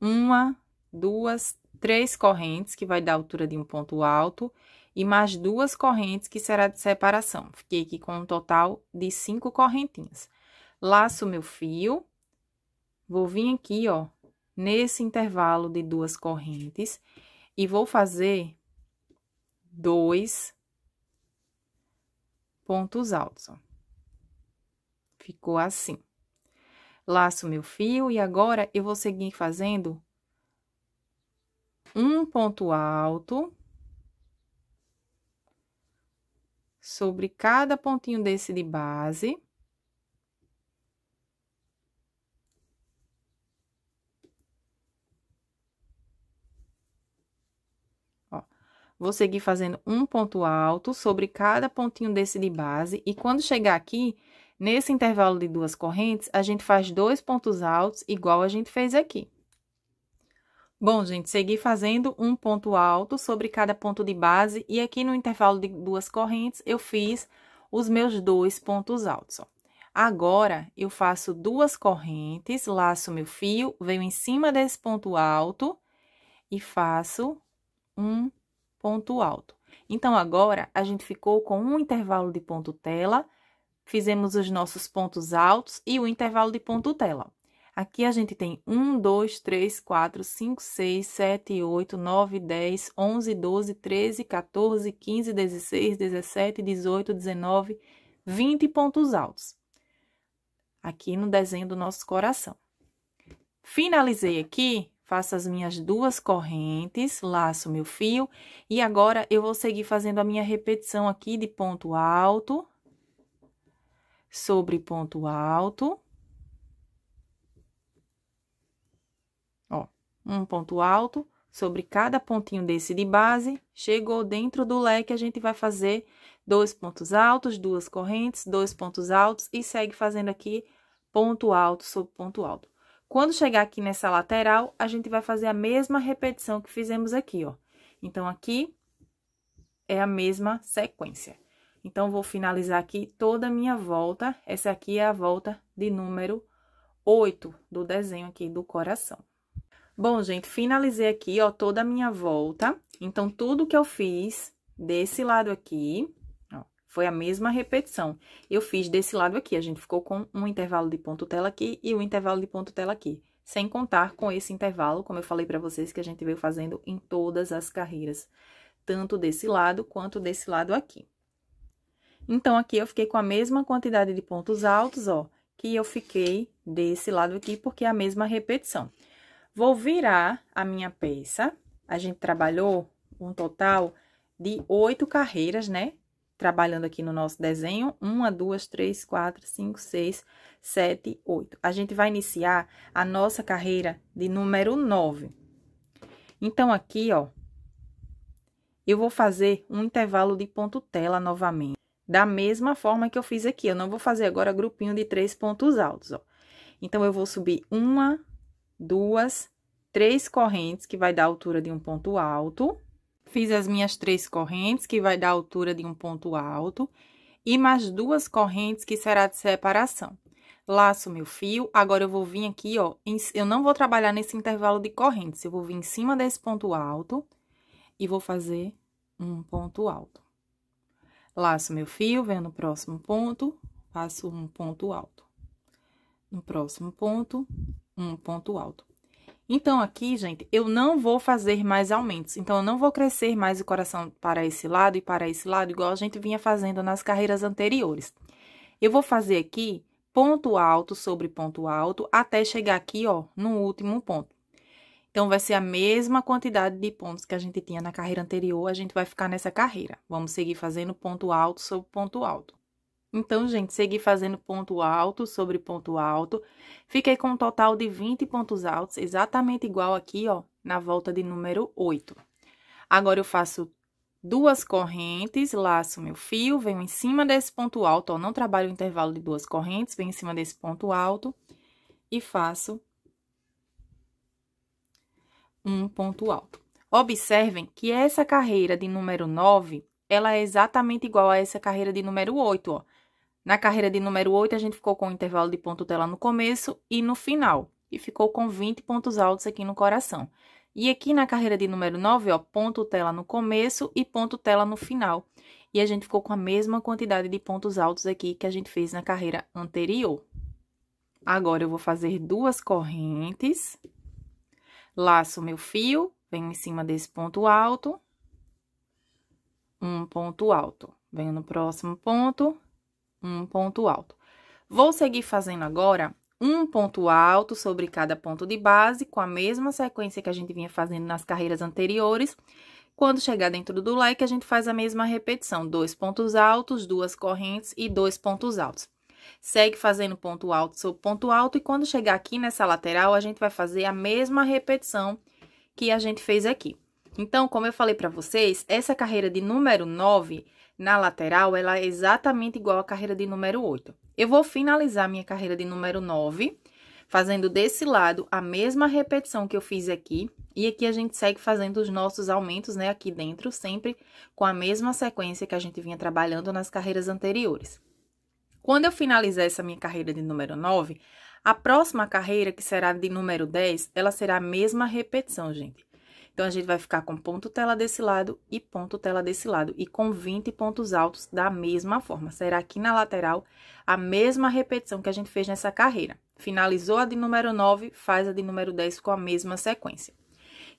uma, duas, três correntes, que vai dar a altura de um ponto alto, e mais duas correntes, que será de separação. Fiquei aqui com um total de cinco correntinhas. Laço meu fio. Vou vir aqui, ó, nesse intervalo de duas correntes, e vou fazer dois pontos altos, ó. Ficou assim. Laço meu fio, e agora eu vou seguir fazendo um ponto alto sobre cada pontinho desse de base. Vou seguir fazendo um ponto alto sobre cada pontinho desse de base, e quando chegar aqui, nesse intervalo de duas correntes, a gente faz dois pontos altos, igual a gente fez aqui. Bom, gente, segui fazendo um ponto alto sobre cada ponto de base, e aqui no intervalo de duas correntes, eu fiz os meus dois pontos altos, ó. Agora, eu faço duas correntes, laço meu fio, venho em cima desse ponto alto, e faço um ponto alto. Então, agora, a gente ficou com um intervalo de ponto tela, fizemos os nossos pontos altos e o intervalo de ponto tela. Aqui, a gente tem um, dois, três, quatro, cinco, seis, sete, oito, nove, dez, onze, doze, treze, quatorze, quinze, dezesseis, dezessete, dezoito, dezenove, vinte pontos altos. Aqui no desenho do nosso coração. Finalizei aqui. Faço as minhas duas correntes, laço meu fio, e agora eu vou seguir fazendo a minha repetição aqui de ponto alto, sobre ponto alto. Ó, um ponto alto sobre cada pontinho desse de base. Chegou dentro do leque, a gente vai fazer dois pontos altos, duas correntes, dois pontos altos, e segue fazendo aqui ponto alto sobre ponto alto. Quando chegar aqui nessa lateral, a gente vai fazer a mesma repetição que fizemos aqui, ó. Então, aqui é a mesma sequência. Então, vou finalizar aqui toda a minha volta. Essa aqui é a volta de número oito do desenho aqui do coração. Bom, gente, finalizei aqui, ó, toda a minha volta. Então, tudo que eu fiz desse lado aqui, ó, foi a mesma repetição. Eu fiz desse lado aqui, a gente ficou com um intervalo de ponto tela aqui e um intervalo de ponto tela aqui, sem contar com esse intervalo, como eu falei para vocês, que a gente veio fazendo em todas as carreiras, tanto desse lado quanto desse lado aqui. Então, aqui eu fiquei com a mesma quantidade de pontos altos, ó, que eu fiquei desse lado aqui, porque é a mesma repetição. Vou virar a minha peça. A gente trabalhou um total de oito carreiras, né? Trabalhando aqui no nosso desenho, uma, duas, três, quatro, cinco, seis, sete, oito. A gente vai iniciar a nossa carreira de número nove. Então, aqui, ó, eu vou fazer um intervalo de ponto tela novamente, da mesma forma que eu fiz aqui. Eu não vou fazer agora grupinho de três pontos altos, ó. Então, eu vou subir uma, duas, três correntes, que vai dar a altura de um ponto alto. Fiz as minhas três correntes, que vai dar a altura de um ponto alto, e mais duas correntes, que será de separação. Laço meu fio, agora eu vou vir aqui, ó, em, eu não vou trabalhar nesse intervalo de correntes, eu vou vir em cima desse ponto alto e vou fazer um ponto alto. Laço meu fio, venho no próximo ponto, faço um ponto alto. No próximo ponto, um ponto alto. Então, aqui, gente, eu não vou fazer mais aumentos. Então, eu não vou crescer mais o coração para esse lado e para esse lado, igual a gente vinha fazendo nas carreiras anteriores. Eu vou fazer aqui ponto alto sobre ponto alto, até chegar aqui, ó, no último ponto. Então, vai ser a mesma quantidade de pontos que a gente tinha na carreira anterior, a gente vai ficar nessa carreira. Vamos seguir fazendo ponto alto sobre ponto alto. Então, gente, segui fazendo ponto alto sobre ponto alto, fiquei com um total de vinte pontos altos, exatamente igual aqui, ó, na volta de número oito. Agora, eu faço duas correntes, laço meu fio, venho em cima desse ponto alto, ó, não trabalho o intervalo de duas correntes, venho em cima desse ponto alto e faço um ponto alto. Observem que essa carreira de número nove, ela é exatamente igual a essa carreira de número oito, ó. Na carreira de número oito, a gente ficou com o intervalo de ponto dela no começo e no final, e ficou com vinte pontos altos aqui no coração. E aqui na carreira de número nove, ó, ponto tela no começo e ponto tela no final. E a gente ficou com a mesma quantidade de pontos altos aqui que a gente fez na carreira anterior. Agora, eu vou fazer duas correntes, laço meu fio, venho em cima desse ponto alto, um ponto alto. Venho no próximo ponto, um ponto alto. Vou seguir fazendo agora um ponto alto sobre cada ponto de base, com a mesma sequência que a gente vinha fazendo nas carreiras anteriores. Quando chegar dentro do leque, a gente faz a mesma repetição, dois pontos altos, duas correntes e dois pontos altos. Segue fazendo ponto alto sobre ponto alto, e quando chegar aqui nessa lateral, a gente vai fazer a mesma repetição que a gente fez aqui. Então, como eu falei para vocês, essa carreira de número nove, na lateral, ela é exatamente igual à carreira de número oito. Eu vou finalizar minha carreira de número nove, fazendo desse lado a mesma repetição que eu fiz aqui. E aqui a gente segue fazendo os nossos aumentos, né, aqui dentro, sempre com a mesma sequência que a gente vinha trabalhando nas carreiras anteriores. Quando eu finalizar essa minha carreira de número nove, a próxima carreira, que será de número dez, ela será a mesma repetição, gente. Então, a gente vai ficar com ponto tela desse lado e ponto tela desse lado, e com vinte pontos altos da mesma forma. Será aqui na lateral a mesma repetição que a gente fez nessa carreira. Finalizou a de número nove, faz a de número dez com a mesma sequência.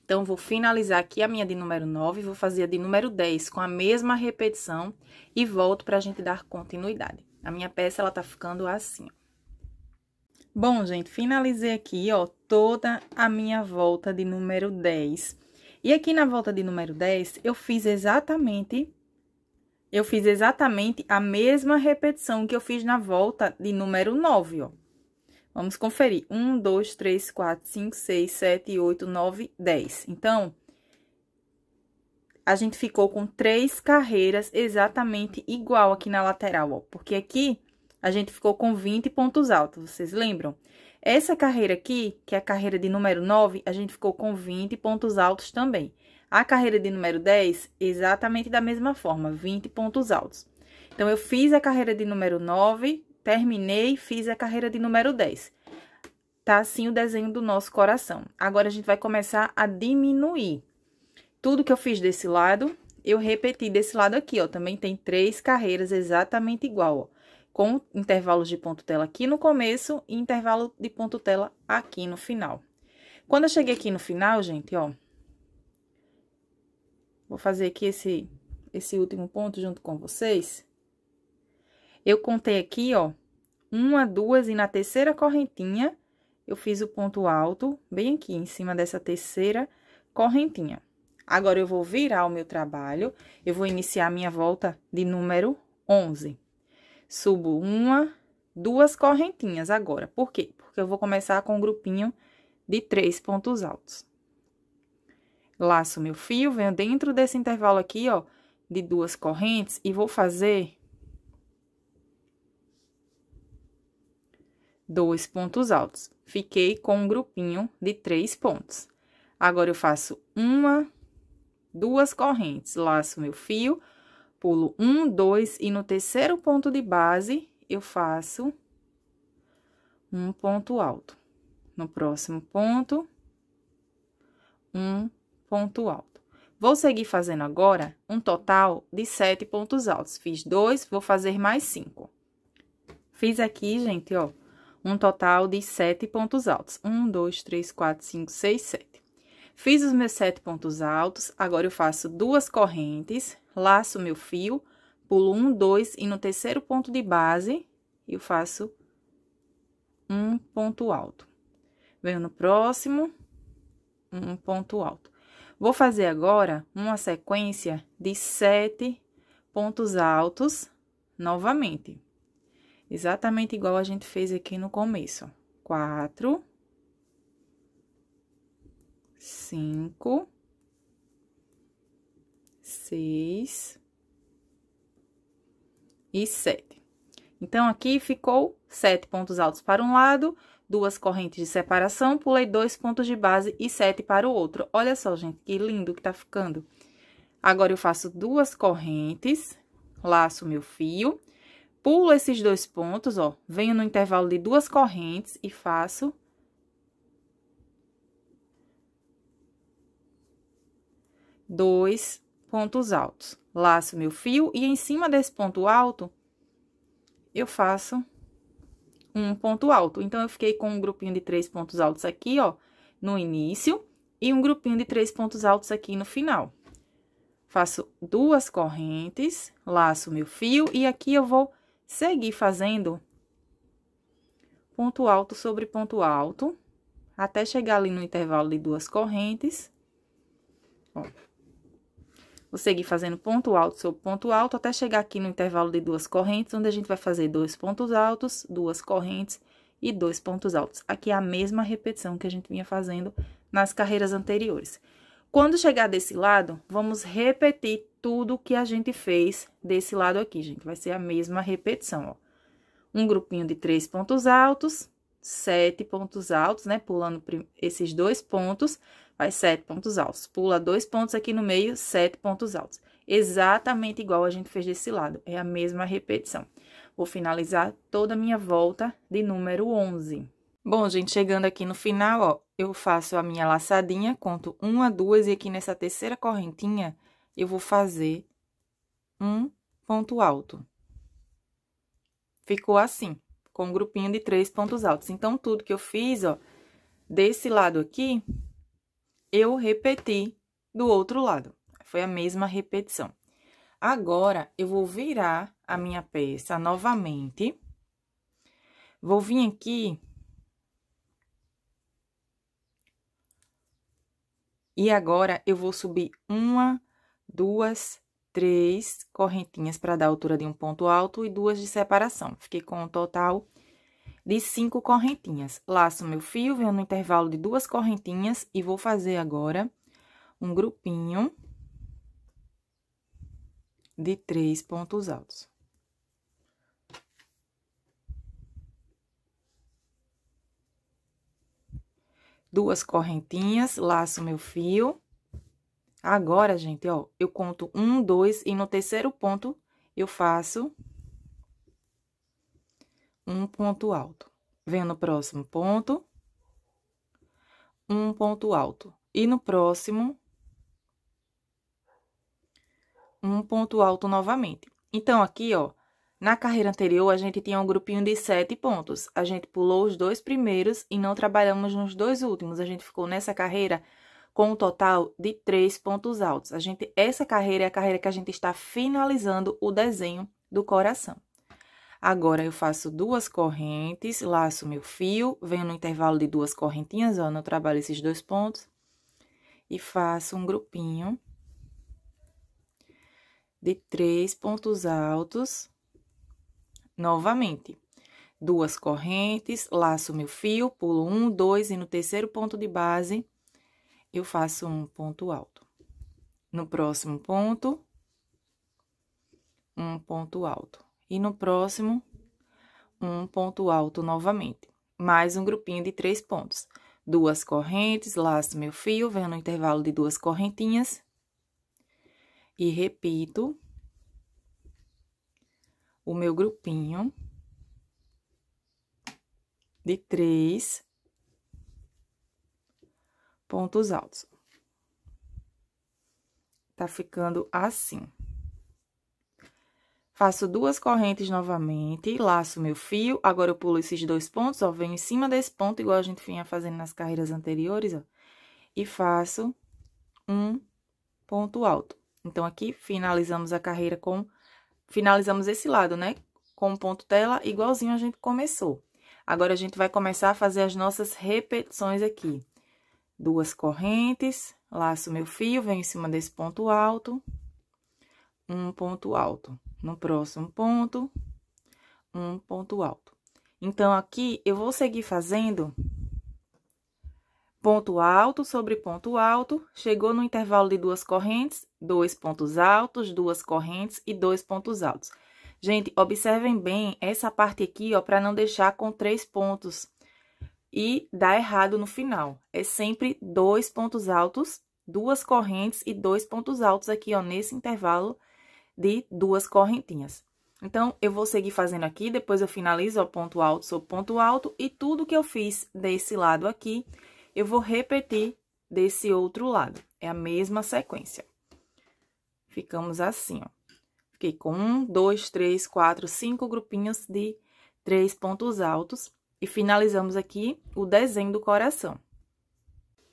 Então, vou finalizar aqui a minha de número nove, vou fazer a de número dez com a mesma repetição e volto pra gente dar continuidade. A minha peça, ela tá ficando assim, ó. Bom, gente, finalizei aqui, ó, toda a minha volta de número dez. E aqui na volta de número dez, eu fiz exatamente, eu fiz exatamente a mesma repetição que eu fiz na volta de número nove, ó. Vamos conferir. um, dois, três, quatro, cinco, seis, sete, oito, nove, dez. Então, a gente ficou com três carreiras exatamente igual aqui na lateral, ó. Porque aqui a gente ficou com vinte pontos altos, vocês lembram? Essa carreira aqui, que é a carreira de número nove, a gente ficou com vinte pontos altos também. A carreira de número dez, exatamente da mesma forma, vinte pontos altos. Então, eu fiz a carreira de número nove, terminei, fiz a carreira de número dez. Tá assim o desenho do nosso coração. Agora, a gente vai começar a diminuir. Tudo que eu fiz desse lado, eu repeti desse lado aqui, ó. Também tem três carreiras exatamente igual, ó. Com intervalos de ponto tela aqui no começo e intervalo de ponto tela aqui no final. Quando eu cheguei aqui no final, gente, ó, vou fazer aqui esse, esse último ponto junto com vocês. Eu contei aqui, ó, uma, duas, e na terceira correntinha, eu fiz o ponto alto bem aqui em cima dessa terceira correntinha. Agora, eu vou virar o meu trabalho, eu vou iniciar a minha volta de número onze. Subo uma, duas correntinhas agora. Por quê? Porque eu vou começar com um grupinho de três pontos altos. Laço meu fio, venho dentro desse intervalo aqui, ó, de duas correntes, e vou fazer dois pontos altos. Fiquei com um grupinho de três pontos. Agora, eu faço uma, duas correntes, laço meu fio, pulo um, dois, e no terceiro ponto de base, eu faço um ponto alto. No próximo ponto, um ponto alto. Vou seguir fazendo agora um total de sete pontos altos. Fiz dois, vou fazer mais cinco. Fiz aqui, gente, ó, um total de sete pontos altos. um, dois, três, quatro, cinco, seis, sete. Fiz os meus sete pontos altos, agora eu faço duas correntes, laço meu fio, pulo um, dois, e no terceiro ponto de base, eu faço um ponto alto. Venho no próximo, um ponto alto. Vou fazer agora uma sequência de sete pontos altos novamente. Exatamente igual a gente fez aqui no começo, ó. Quatro, cinco, seis e sete. Então, aqui ficou sete pontos altos para um lado, duas correntes de separação, pulei dois pontos de base e sete para o outro. Olha só, gente, que lindo que tá ficando. Agora, eu faço duas correntes, laço meu fio, pulo esses dois pontos, ó, venho no intervalo de duas correntes e faço dois pontos altos. Laço meu fio e em cima desse ponto alto, eu faço um ponto alto. Então, eu fiquei com um grupinho de três pontos altos aqui, ó, no início, e um grupinho de três pontos altos aqui no final. Faço duas correntes, laço meu fio, e aqui eu vou seguir fazendo ponto alto sobre ponto alto, até chegar ali no intervalo de duas correntes. Ó, vou seguir fazendo ponto alto sobre ponto alto, até chegar aqui no intervalo de duas correntes, onde a gente vai fazer dois pontos altos, duas correntes e dois pontos altos. Aqui é a mesma repetição que a gente vinha fazendo nas carreiras anteriores. Quando chegar desse lado, vamos repetir tudo que a gente fez desse lado aqui, gente. Vai ser a mesma repetição, ó. Um grupinho de três pontos altos, sete pontos altos, né? Pulando esses dois pontos, vai sete pontos altos. Pula dois pontos aqui no meio, sete pontos altos. Exatamente igual a gente fez desse lado, é a mesma repetição. Vou finalizar toda a minha volta de número onze. Bom, gente, chegando aqui no final, ó, eu faço a minha laçadinha, conto uma, duas, e aqui nessa terceira correntinha, eu vou fazer um ponto alto. Ficou assim, com um grupinho de três pontos altos. Então, tudo que eu fiz, ó, desse lado aqui, eu repeti do outro lado. Foi a mesma repetição. Agora, eu vou virar a minha peça novamente. Vou vir aqui... E agora, eu vou subir uma, duas, três correntinhas para dar a altura de um ponto alto e duas de separação. Fiquei com um total de cinco correntinhas. Laço meu fio, venho no intervalo de duas correntinhas e vou fazer agora um grupinho de três pontos altos. Duas correntinhas, laço meu fio. Agora, gente, ó, eu conto um, dois, e no terceiro ponto, eu faço um ponto alto. Venho no próximo ponto, um ponto alto. E no próximo, um ponto alto novamente. Então, aqui, ó, na carreira anterior, a gente tinha um grupinho de sete pontos. A gente pulou os dois primeiros e não trabalhamos nos dois últimos. A gente ficou nessa carreira com um total de três pontos altos. A gente, essa carreira é a carreira que a gente está finalizando o desenho do coração. Agora, eu faço duas correntes, laço meu fio, venho no intervalo de duas correntinhas, ó, não trabalho esses dois pontos. E faço um grupinho de três pontos altos... Novamente, duas correntes, laço meu fio, pulo um, dois, e no terceiro ponto de base, eu faço um ponto alto. No próximo ponto, um ponto alto. E no próximo, um ponto alto novamente. Mais um grupinho de três pontos. Duas correntes, laço meu fio, venho no intervalo de duas correntinhas. E repito... o meu grupinho de três pontos altos. Tá ficando assim. Faço duas correntes novamente, laço meu fio, agora eu pulo esses dois pontos, ó, venho em cima desse ponto, igual a gente vinha fazendo nas carreiras anteriores, ó, e faço um ponto alto. Então, aqui, finalizamos a carreira com... Finalizamos esse lado, né? Com o ponto tela, igualzinho a gente começou. Agora, a gente vai começar a fazer as nossas repetições aqui. Duas correntes, laço meu fio, venho em cima desse ponto alto, um ponto alto. No próximo ponto, um ponto alto. Então, aqui, eu vou seguir fazendo ponto alto sobre ponto alto, chegou no intervalo de duas correntes, dois pontos altos, duas correntes e dois pontos altos. Gente, observem bem essa parte aqui, ó, para não deixar com três pontos e dar errado no final. É sempre dois pontos altos, duas correntes e dois pontos altos aqui, ó, nesse intervalo de duas correntinhas. Então, eu vou seguir fazendo aqui, depois eu finalizo, ó, ponto alto sobre ponto alto, e tudo que eu fiz desse lado aqui, eu vou repetir desse outro lado. É a mesma sequência. Ficamos assim, ó. Fiquei com um, dois, três, quatro, cinco grupinhos de três pontos altos. E finalizamos aqui o desenho do coração.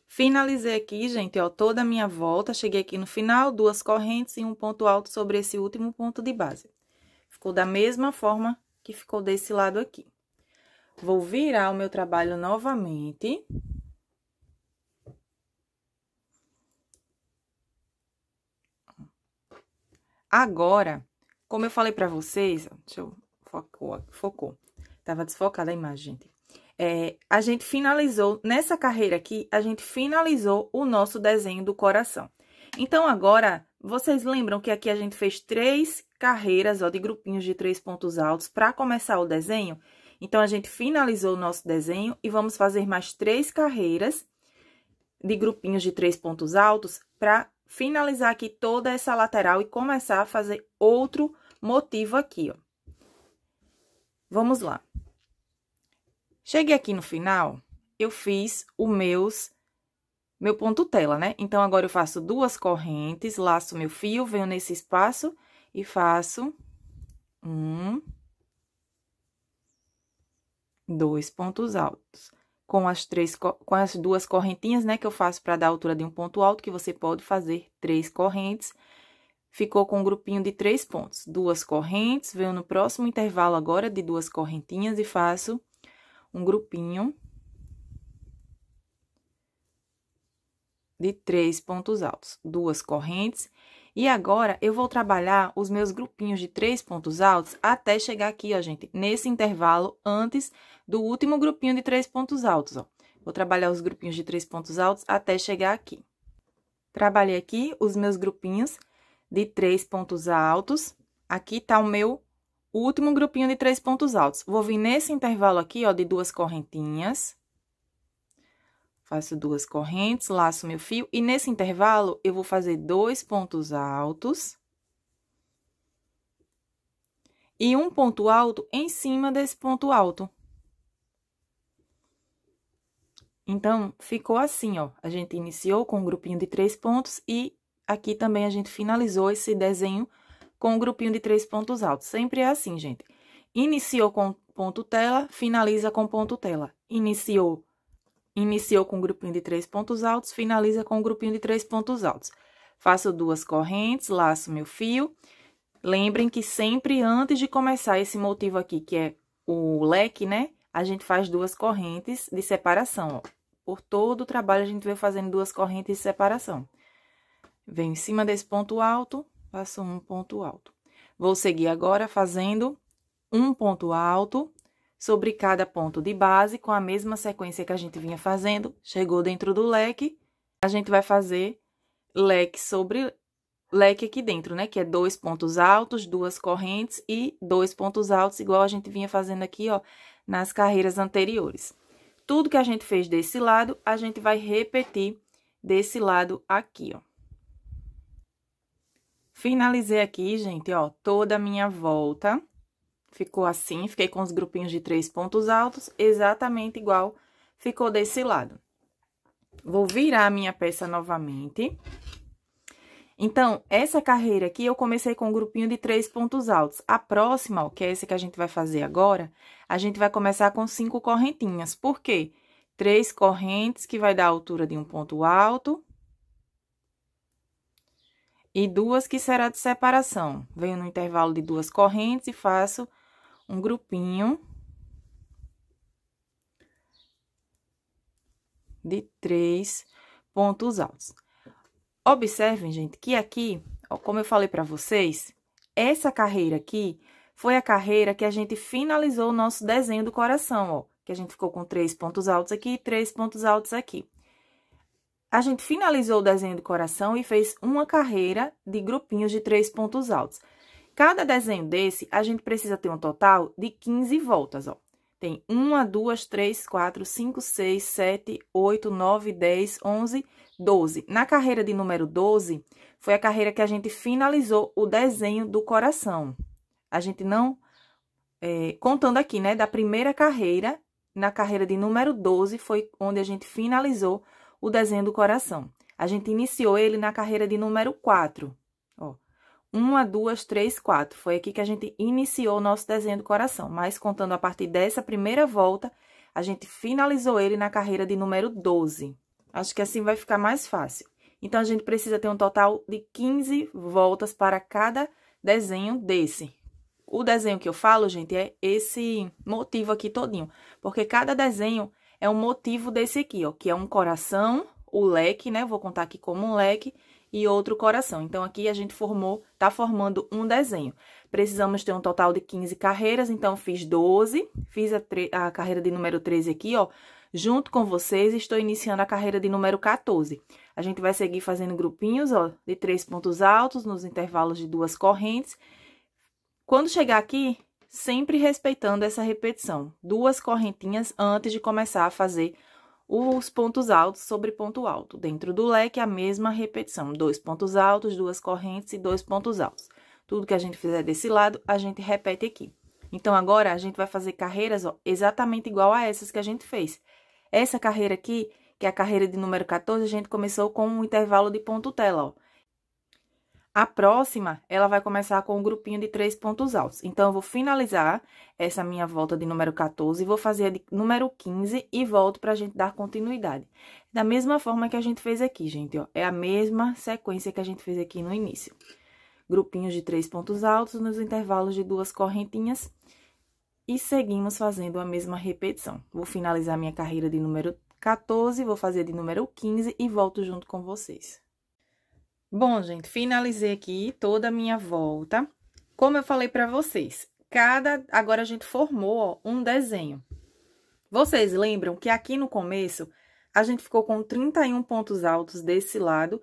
Finalizei aqui, gente, ó, toda a minha volta. Cheguei aqui no final, duas correntes e um ponto alto sobre esse último ponto de base. Ficou da mesma forma que ficou desse lado aqui. Vou virar o meu trabalho novamente. Agora, como eu falei pra vocês, deixa eu... Focou, focou. Tava desfocada a imagem, gente. É, a gente finalizou, nessa carreira aqui, a gente finalizou o nosso desenho do coração. Então, agora, vocês lembram que aqui a gente fez três carreiras, ó, de grupinhos de três pontos altos pra começar o desenho? Então, a gente finalizou o nosso desenho e vamos fazer mais três carreiras de grupinhos de três pontos altos pra finalizar aqui toda essa lateral e começar a fazer outro motivo aqui, ó. Vamos lá. Cheguei aqui no final, eu fiz o meus, meu ponto tela, né? Então, agora eu faço duas correntes, laço meu fio, venho nesse espaço e faço um, dois pontos altos. Com as, três, com as duas correntinhas, né, que eu faço para dar a altura de um ponto alto, que você pode fazer três correntes. Ficou com um grupinho de três pontos. Duas correntes, venho no próximo intervalo agora de duas correntinhas e faço um grupinho de três pontos altos. Duas correntes. E agora, eu vou trabalhar os meus grupinhos de três pontos altos até chegar aqui, ó, gente, nesse intervalo antes do último grupinho de três pontos altos, ó. Vou trabalhar os grupinhos de três pontos altos até chegar aqui. Trabalhei aqui os meus grupinhos de três pontos altos. Aqui tá o meu último grupinho de três pontos altos. Vou vir nesse intervalo aqui, ó, de duas correntinhas. Faço duas correntes, laço meu fio, e nesse intervalo, eu vou fazer dois pontos altos. E um ponto alto em cima desse ponto alto. Então, ficou assim, ó. A gente iniciou com um grupinho de três pontos e aqui também a gente finalizou esse desenho com um grupinho de três pontos altos. Sempre é assim, gente. Iniciou com ponto tela, finaliza com ponto tela. Iniciou... Iniciou com um grupinho de três pontos altos, finaliza com um grupinho de três pontos altos. Faço duas correntes, laço meu fio. Lembrem que sempre antes de começar esse motivo aqui, que é o leque, né? A gente faz duas correntes de separação, ó. Por todo o trabalho, a gente veio fazendo duas correntes de separação. Venho em cima desse ponto alto, faço um ponto alto. Vou seguir agora fazendo um ponto alto sobre cada ponto de base, com a mesma sequência que a gente vinha fazendo. Chegou dentro do leque, a gente vai fazer leque sobre leque aqui dentro, né? Que é dois pontos altos, duas correntes e dois pontos altos, igual a gente vinha fazendo aqui, ó, nas carreiras anteriores. Tudo que a gente fez desse lado, a gente vai repetir desse lado aqui, ó. Finalizei aqui, gente, ó, toda a minha volta. Ficou assim, fiquei com os grupinhos de três pontos altos, exatamente igual ficou desse lado. Vou virar a minha peça novamente. Então, essa carreira aqui, eu comecei com um grupinho de três pontos altos. A próxima, ó, que é essa que a gente vai fazer agora, a gente vai começar com cinco correntinhas. Por quê? Três correntes, que vai dar a altura de um ponto alto. E duas que será de separação. Venho no intervalo de duas correntes e faço um grupinho de três pontos altos. Observem, gente, que aqui, ó, como eu falei para vocês, essa carreira aqui foi a carreira que a gente finalizou o nosso desenho do coração, ó, que a gente ficou com três pontos altos aqui e três pontos altos aqui. A gente finalizou o desenho do coração e fez uma carreira de grupinhos de três pontos altos. Cada desenho desse, a gente precisa ter um total de quinze voltas, ó. Tem uma, duas, três, quatro, cinco, seis, sete, oito, nove, dez, onze, doze. Na carreira de número doze, foi a carreira que a gente finalizou o desenho do coração. A gente não... É, contando aqui, né, da primeira carreira, na carreira de número doze, foi onde a gente finalizou o desenho do coração. A gente iniciou ele na carreira de número quatro, ó. Uma, duas, três, quatro. Foi aqui que a gente iniciou o nosso desenho do coração. Mas, contando a partir dessa primeira volta, a gente finalizou ele na carreira de número doze. Acho que assim vai ficar mais fácil. Então, a gente precisa ter um total de quinze voltas para cada desenho desse. O desenho que eu falo, gente, é esse motivo aqui todinho. Porque cada desenho é um motivo desse aqui, ó. Que é um coração, o leque, né? Eu vou contar aqui como um leque. E outro coração. Então, aqui a gente formou, tá formando um desenho. Precisamos ter um total de quinze carreiras, então, fiz doze, fiz a, a carreira de número treze aqui, ó, junto com vocês, estou iniciando a carreira de número quatorze. A gente vai seguir fazendo grupinhos, ó, de três pontos altos, nos intervalos de duas correntes. Quando chegar aqui, sempre respeitando essa repetição, duas correntinhas antes de começar a fazer os pontos altos sobre ponto alto. Dentro do leque, a mesma repetição. Dois pontos altos, duas correntes e dois pontos altos. Tudo que a gente fizer desse lado, a gente repete aqui. Então, agora, a gente vai fazer carreiras, ó, exatamente igual a essas que a gente fez. Essa carreira aqui, que é a carreira de número quatorze, a gente começou com um intervalo de ponto tela, ó. A próxima, ela vai começar com um grupinho de três pontos altos. Então, eu vou finalizar essa minha volta de número quatorze, vou fazer a de número quinze e volto pra gente dar continuidade. Da mesma forma que a gente fez aqui, gente, ó. É a mesma sequência que a gente fez aqui no início. Grupinhos de três pontos altos nos intervalos de duas correntinhas. E seguimos fazendo a mesma repetição. Vou finalizar minha carreira de número quatorze, vou fazer de número quinze e volto junto com vocês. Bom, gente, finalizei aqui toda a minha volta. Como eu falei pra vocês, cada... Agora, a gente formou, ó, um desenho. Vocês lembram que aqui no começo, a gente ficou com trinta e um pontos altos desse lado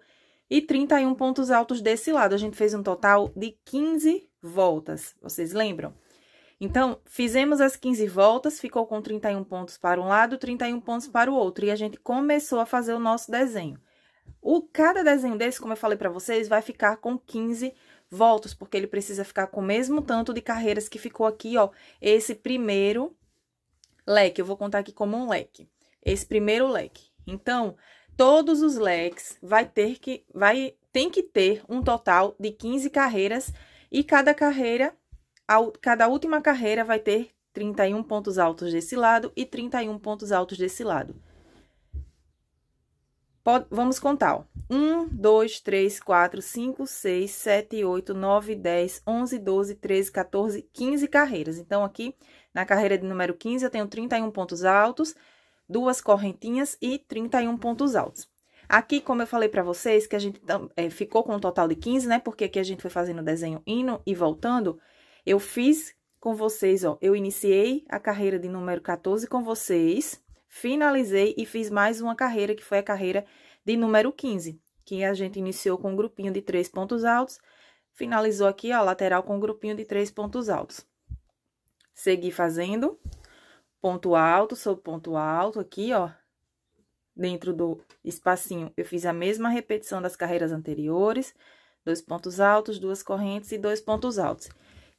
e trinta e um pontos altos desse lado. A gente fez um total de quinze voltas, vocês lembram? Então, fizemos as quinze voltas, ficou com trinta e um pontos para um lado, trinta e um pontos para o outro. E a gente começou a fazer o nosso desenho. O, cada desenho desse, como eu falei pra vocês, vai ficar com quinze voltas, porque ele precisa ficar com o mesmo tanto de carreiras que ficou aqui, ó, esse primeiro leque. Eu vou contar aqui como um leque, esse primeiro leque. Então, todos os leques vai ter que, vai, tem que ter um total de quinze carreiras e cada carreira, a, cada última carreira vai ter trinta e um pontos altos desse lado e trinta e um pontos altos desse lado. Pode, vamos contar, ó. um, dois, três, quatro, cinco, seis, sete, oito, nove, dez, onze, doze, treze, quatorze, quinze carreiras. Então, aqui, na carreira de número quinze, eu tenho trinta e um pontos altos, duas correntinhas e trinta e um pontos altos. Aqui, como eu falei pra vocês, que a gente é, ficou com um total de quinze, né? Porque aqui a gente foi fazendo o desenho indo e voltando. Eu fiz com vocês, ó, eu iniciei a carreira de número quatorze com vocês... Finalizei e fiz mais uma carreira, que foi a carreira de número quinze, que a gente iniciou com um grupinho de três pontos altos, finalizou aqui, ó, lateral com um grupinho de três pontos altos. Segui fazendo ponto alto sobre ponto alto aqui, ó, dentro do espacinho, eu fiz a mesma repetição das carreiras anteriores, dois pontos altos, duas correntes e dois pontos altos.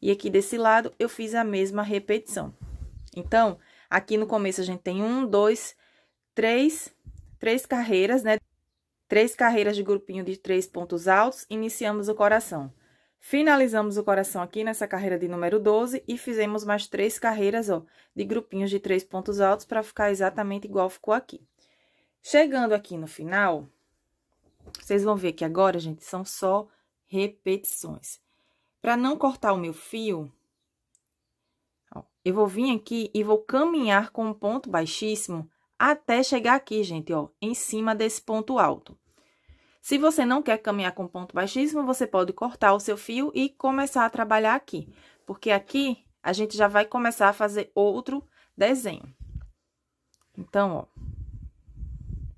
E aqui desse lado, eu fiz a mesma repetição. Então... Aqui no começo, a gente tem um, dois, três, três carreiras, né? Três carreiras de grupinho de três pontos altos, iniciamos o coração. Finalizamos o coração aqui nessa carreira de número doze e fizemos mais três carreiras, ó, de grupinhos de três pontos altos para ficar exatamente igual ficou aqui. Chegando aqui no final, vocês vão ver que agora, gente, são só repetições. Para não cortar o meu fio... Eu vou vir aqui e vou caminhar com um ponto baixíssimo até chegar aqui, gente, ó, em cima desse ponto alto. Se você não quer caminhar com ponto baixíssimo, você pode cortar o seu fio e começar a trabalhar aqui. Porque aqui, a gente já vai começar a fazer outro desenho. Então, ó,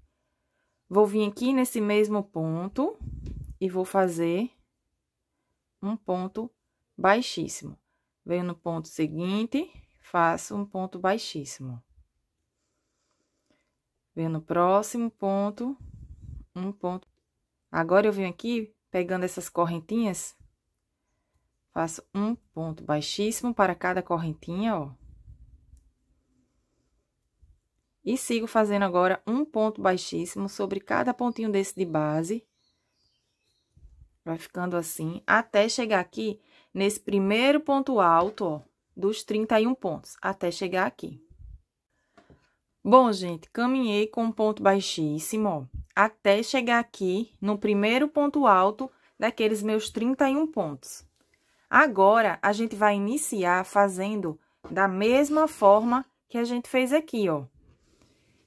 Vou vir aqui nesse mesmo ponto e vou fazer um ponto baixíssimo. Venho no ponto seguinte, faço um ponto baixíssimo. Venho no próximo ponto, um ponto. Agora, eu venho aqui pegando essas correntinhas, faço um ponto baixíssimo para cada correntinha, ó. E sigo fazendo agora um ponto baixíssimo sobre cada pontinho desse de base. Vai ficando assim, até chegar aqui nesse primeiro ponto alto, ó, dos trinta e um pontos, até chegar aqui. Bom, gente, caminhei com um ponto baixíssimo, ó, até chegar aqui no primeiro ponto alto daqueles meus trinta e um pontos. Agora, a gente vai iniciar fazendo da mesma forma que a gente fez aqui, ó.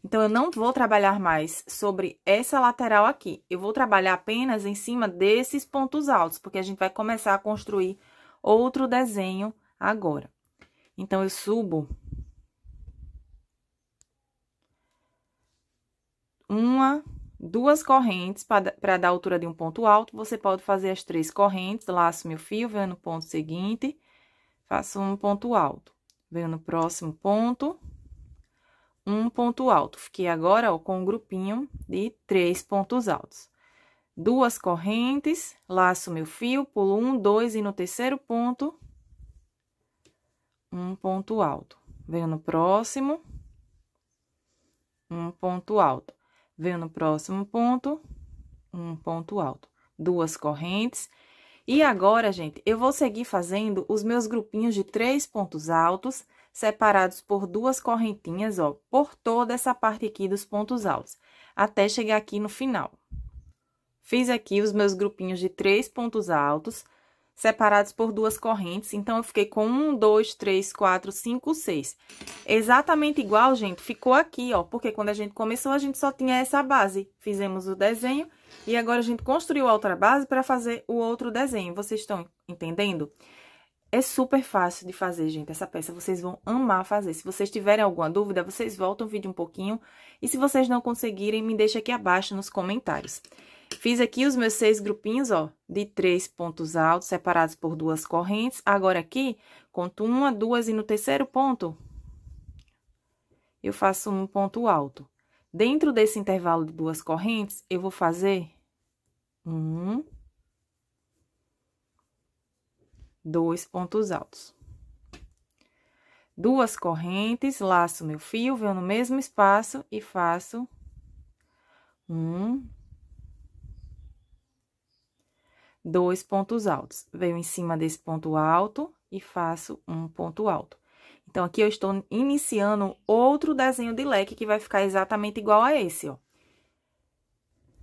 Então, eu não vou trabalhar mais sobre essa lateral aqui. Eu vou trabalhar apenas em cima desses pontos altos, porque a gente vai começar a construir outro desenho agora. Então, eu subo uma, duas correntes para dar a altura de um ponto alto. Você pode fazer as três correntes, laço meu fio, venho no ponto seguinte, faço um ponto alto. Venho no próximo ponto, um ponto alto. Fiquei agora, ó, com um grupinho de três pontos altos. Duas correntes, laço meu fio, pulo um, dois e no terceiro ponto, um ponto alto. Venho no próximo, um ponto alto. Venho no próximo ponto, um ponto alto. Duas correntes. E agora, gente, eu vou seguir fazendo os meus grupinhos de três pontos altos, separados por duas correntinhas, ó, por toda essa parte aqui dos pontos altos, até chegar aqui no final. Fiz aqui os meus grupinhos de três pontos altos, separados por duas correntes, então, eu fiquei com um, dois, três, quatro, cinco, seis. Exatamente igual, gente, ficou aqui, ó, porque quando a gente começou, a gente só tinha essa base. Fizemos o desenho e agora a gente construiu a outra base para fazer o outro desenho. Vocês estão entendendo? É super fácil de fazer, gente, essa peça. Vocês vão amar fazer. Se vocês tiverem alguma dúvida, vocês voltam o vídeo um pouquinho. E se vocês não conseguirem, me deixa aqui abaixo nos comentários. Fiz aqui os meus seis grupinhos, ó, de três pontos altos, separados por duas correntes. Agora, aqui, conto uma, duas e no terceiro ponto, eu faço um ponto alto. Dentro desse intervalo de duas correntes, eu vou fazer um, dois pontos altos. Duas correntes, laço meu fio, venho no mesmo espaço e faço um, dois pontos altos. Venho em cima desse ponto alto e faço um ponto alto. Então, aqui eu estou iniciando outro desenho de leque que vai ficar exatamente igual a esse, ó.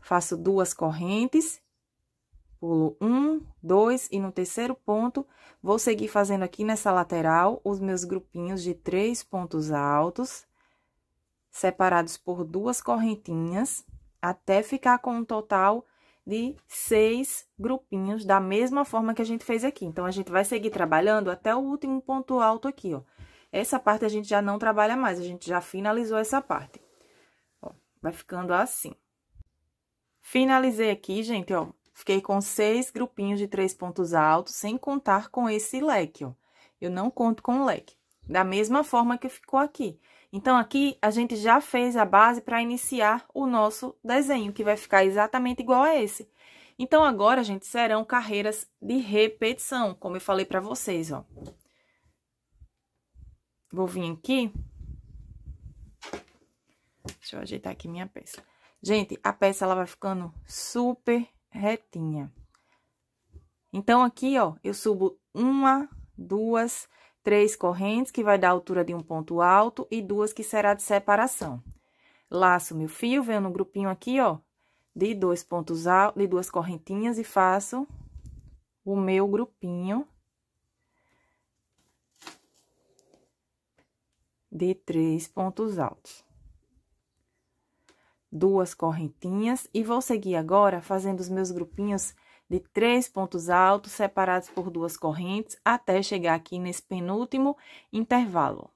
Faço duas correntes, pulo um, dois e no terceiro ponto, vou seguir fazendo aqui nessa lateral os meus grupinhos de três pontos altos, separados por duas correntinhas, até ficar com um total de seis grupinhos, da mesma forma que a gente fez aqui. Então, a gente vai seguir trabalhando até o último ponto alto aqui, ó. Essa parte a gente já não trabalha mais, a gente já finalizou essa parte. Ó, vai ficando assim. Finalizei aqui, gente, ó. Fiquei com seis grupinhos de três pontos altos, sem contar com esse leque, ó. Eu não conto com leque, da mesma forma que ficou aqui. Então, aqui, a gente já fez a base para iniciar o nosso desenho, que vai ficar exatamente igual a esse. Então, agora, gente, serão carreiras de repetição, como eu falei para vocês, ó. Vou vir aqui. Deixa eu ajeitar aqui minha peça. Gente, a peça, ela vai ficando super retinha. Então, aqui, ó, eu subo uma, duas, três correntes, que vai dar a altura de um ponto alto, e duas que será de separação. Laço meu fio, venho no grupinho aqui, ó, de dois pontos altos, de duas correntinhas, e faço o meu grupinho de três pontos altos. Duas correntinhas, e vou seguir agora fazendo os meus grupinhos de três pontos altos, separados por duas correntes, até chegar aqui nesse penúltimo intervalo.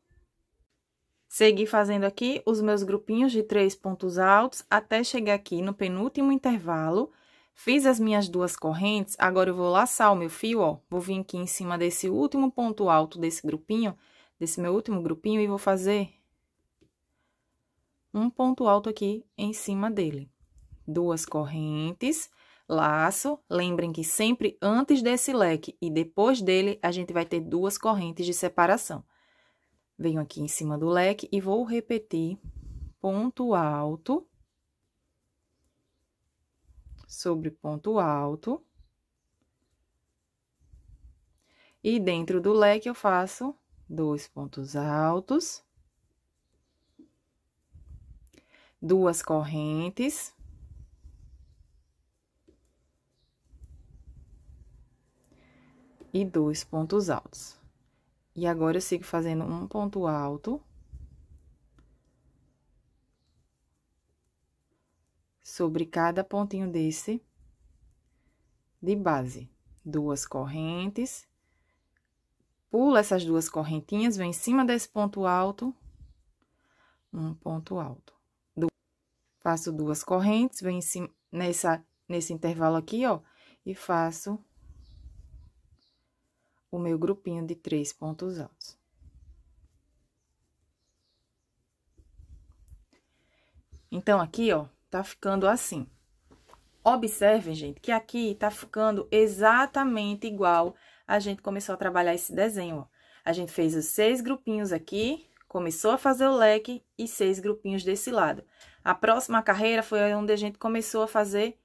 Segui fazendo aqui os meus grupinhos de três pontos altos até chegar aqui no penúltimo intervalo. Fiz as minhas duas correntes, agora eu vou laçar o meu fio, ó. Vou vir aqui em cima desse último ponto alto desse grupinho, desse meu último grupinho, e vou fazer um ponto alto aqui em cima dele. Duas correntes, laço. Lembrem que sempre antes desse leque e depois dele, a gente vai ter duas correntes de separação. Venho aqui em cima do leque e vou repetir ponto alto sobre ponto alto. E dentro do leque eu faço dois pontos altos, duas correntes, e dois pontos altos. E agora, eu sigo fazendo um ponto alto sobre cada pontinho desse de base. Duas correntes, pulo essas duas correntinhas, vem em cima desse ponto alto, um ponto alto. Du- faço duas correntes, vem em cima, nessa, nesse intervalo aqui, ó, e faço o meu grupinho de três pontos altos. Então, aqui, ó, tá ficando assim. Observem, gente, que aqui tá ficando exatamente igual a gente começou a trabalhar esse desenho, ó. A gente fez os seis grupinhos aqui, começou a fazer o leque e seis grupinhos desse lado. A próxima carreira foi onde a gente começou a fazer...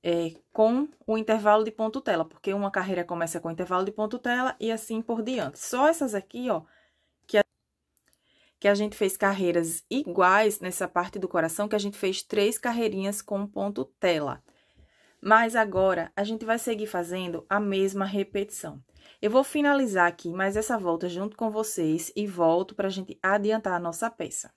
É, com o intervalo de ponto tela, porque uma carreira começa com intervalo de ponto tela e assim por diante. Só essas aqui, ó, que a, que a gente fez carreiras iguais nessa parte do coração, que a gente fez três carreirinhas com ponto tela. Mas agora, a gente vai seguir fazendo a mesma repetição. Eu vou finalizar aqui mais essa volta junto com vocês e volto pra gente adiantar a nossa peça.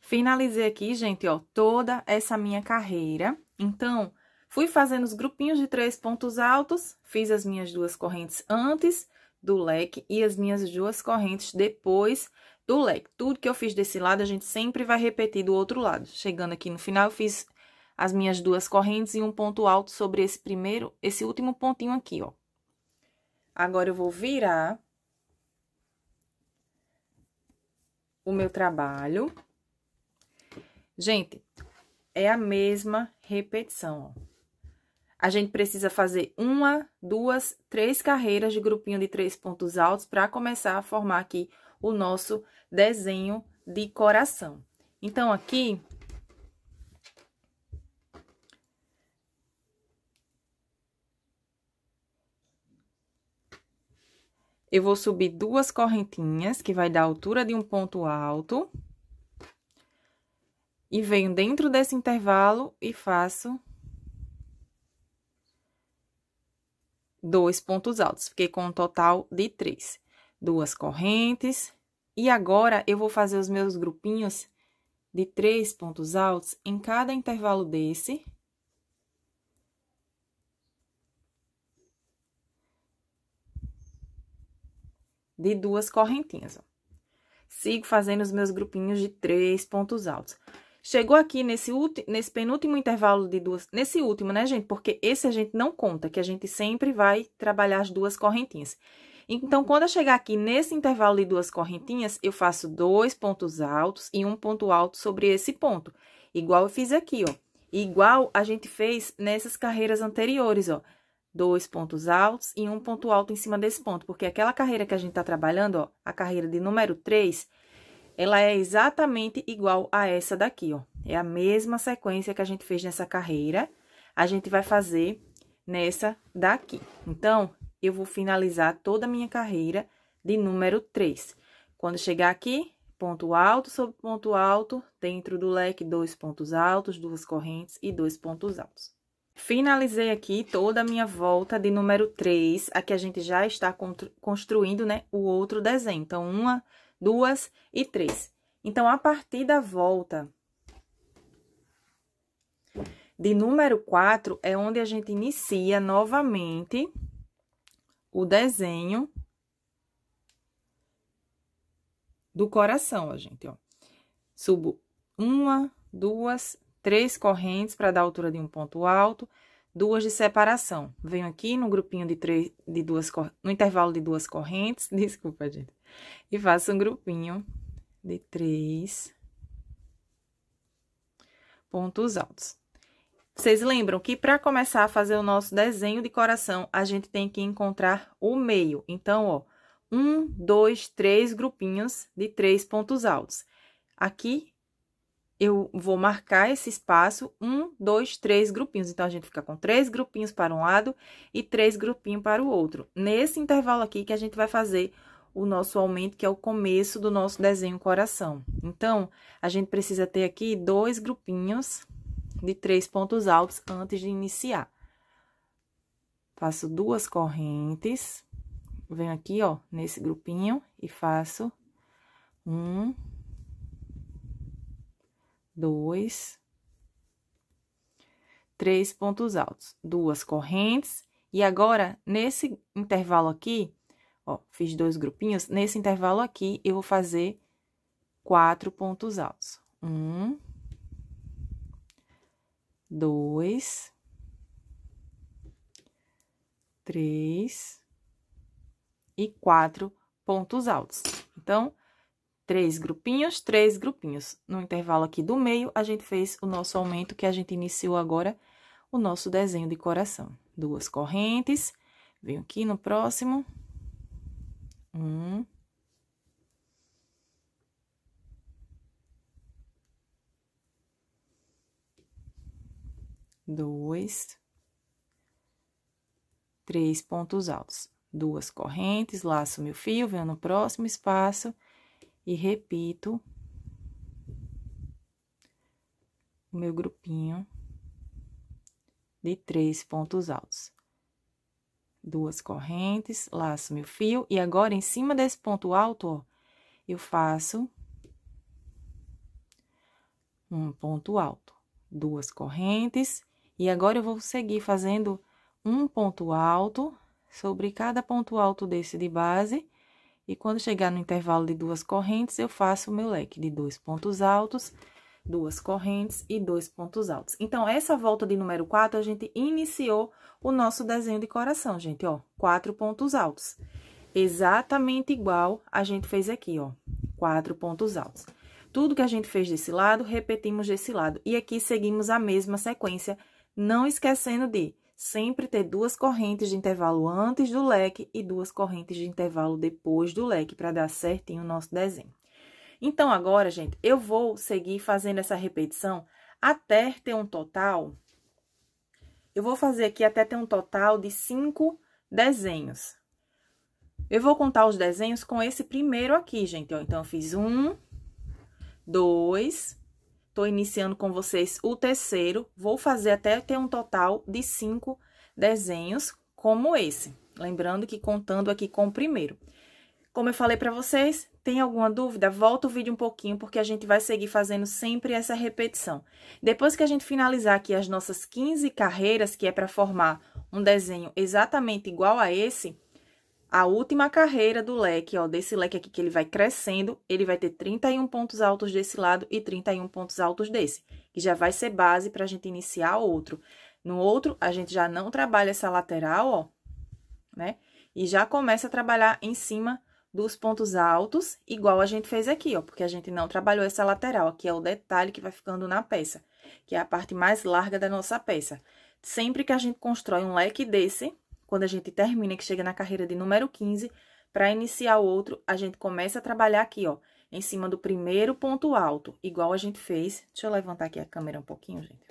Finalizei aqui, gente, ó, toda essa minha carreira. Então, fui fazendo os grupinhos de três pontos altos, fiz as minhas duas correntes antes do leque e as minhas duas correntes depois do leque. Tudo que eu fiz desse lado, a gente sempre vai repetir do outro lado. Chegando aqui no final, eu fiz as minhas duas correntes e um ponto alto sobre esse primeiro, esse último pontinho aqui, ó. Agora, eu vou virar o meu trabalho. Gente... É a mesma repetição, ó. A gente precisa fazer uma, duas, três carreiras de grupinho de três pontos altos para começar a formar aqui o nosso desenho de coração. Então, aqui... Eu vou subir duas correntinhas, que vai dar a altura de um ponto alto... E venho dentro desse intervalo e faço dois pontos altos. Fiquei com um total de três. Duas correntes. E agora, eu vou fazer os meus grupinhos de três pontos altos em cada intervalo desse. De duas correntinhas, ó. Sigo fazendo os meus grupinhos de três pontos altos. Chegou aqui nesse, nesse penúltimo intervalo de duas... Nesse último, né, gente? Porque esse a gente não conta, que a gente sempre vai trabalhar as duas correntinhas. Então, quando eu chegar aqui nesse intervalo de duas correntinhas, eu faço dois pontos altos e um ponto alto sobre esse ponto. Igual eu fiz aqui, ó. Igual a gente fez nessas carreiras anteriores, ó. Dois pontos altos e um ponto alto em cima desse ponto. Porque aquela carreira que a gente tá trabalhando, ó, a carreira de número três... Ela é exatamente igual a essa daqui, ó. É a mesma sequência que a gente fez nessa carreira. A gente vai fazer nessa daqui. Então, eu vou finalizar toda a minha carreira de número três. Quando chegar aqui, ponto alto sobre ponto alto, dentro do leque, dois pontos altos, duas correntes e dois pontos altos. Finalizei aqui toda a minha volta de número três. Aqui a gente já está construindo, né, o outro desenho. Então, uma... duas e três. Então, a partir da volta de número quatro, é onde a gente inicia novamente o desenho do coração, ó, gente, ó. Subo uma, duas, três correntes para dar a altura de um ponto alto, duas de separação. Venho aqui no grupinho de três, de duas, no intervalo de duas correntes, desculpa, gente, e faço um grupinho de três pontos altos. Vocês lembram que para começar a fazer o nosso desenho de coração, a gente tem que encontrar o meio. Então, ó, um, dois, três grupinhos de três pontos altos. Aqui, eu vou marcar esse espaço, um, dois, três grupinhos. Então, a gente fica com três grupinhos para um lado e três grupinhos para o outro. Nesse intervalo aqui que a gente vai fazer o nosso aumento, que é o começo do nosso desenho coração. Então, a gente precisa ter aqui dois grupinhos de três pontos altos antes de iniciar. Faço duas correntes, venho aqui, ó, nesse grupinho e faço um, dois, três pontos altos, duas correntes. E agora, nesse intervalo aqui, ó, fiz dois grupinhos, nesse intervalo aqui eu vou fazer quatro pontos altos. Um, dois, três e quatro pontos altos. Então, três grupinhos, três grupinhos. No intervalo aqui do meio, a gente fez o nosso aumento, que a gente iniciou agora o nosso desenho de coração. Duas correntes, venho aqui no próximo. Um. Dois, três pontos altos, duas correntes, laço meu fio, venho no próximo espaço e repito o meu grupinho de três pontos altos, duas correntes, laço meu fio, e agora em cima desse ponto alto, ó, eu faço um ponto alto, duas correntes. E agora, eu vou seguir fazendo um ponto alto sobre cada ponto alto desse de base. E quando chegar no intervalo de duas correntes, eu faço o meu leque de dois pontos altos, duas correntes e dois pontos altos. Então, essa volta de número quatro, a gente iniciou o nosso desenho de coração, gente, ó. Quatro pontos altos. Exatamente igual a gente fez aqui, ó. Quatro pontos altos. Tudo que a gente fez desse lado, repetimos desse lado. E aqui, seguimos a mesma sequência. Não esquecendo de sempre ter duas correntes de intervalo antes do leque e duas correntes de intervalo depois do leque, para dar certinho o nosso desenho. Então, agora, gente, eu vou seguir fazendo essa repetição até ter um total... Eu vou fazer aqui até ter um total de cinco desenhos. Eu vou contar os desenhos com esse primeiro aqui, gente, ó. Então, eu fiz um, dois... Tô iniciando com vocês o terceiro, vou fazer até ter um total de cinco desenhos como esse. Lembrando que contando aqui com o primeiro. Como eu falei para vocês, tem alguma dúvida? Volta o vídeo um pouquinho, porque a gente vai seguir fazendo sempre essa repetição. Depois que a gente finalizar aqui as nossas quinze carreiras, que é para formar um desenho exatamente igual a esse, a última carreira do leque, ó, desse leque aqui que ele vai crescendo, ele vai ter trinta e um pontos altos desse lado e trinta e um pontos altos desse, que já vai ser base para a gente iniciar outro. No outro, a gente já não trabalha essa lateral, ó, né? E já começa a trabalhar em cima dos pontos altos, igual a gente fez aqui, ó, porque a gente não trabalhou essa lateral. Aqui é o detalhe que vai ficando na peça, que é a parte mais larga da nossa peça. Sempre que a gente constrói um leque desse... Quando a gente termina, que chega na carreira de número quinze, para iniciar o outro, a gente começa a trabalhar aqui, ó, em cima do primeiro ponto alto, igual a gente fez. Deixa eu levantar aqui a câmera um pouquinho, gente.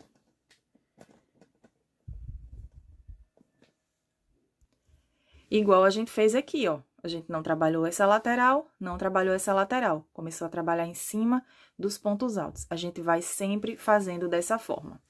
Igual a gente fez aqui, ó. A gente não trabalhou essa lateral, não trabalhou essa lateral. Começou a trabalhar em cima dos pontos altos. A gente vai sempre fazendo dessa forma.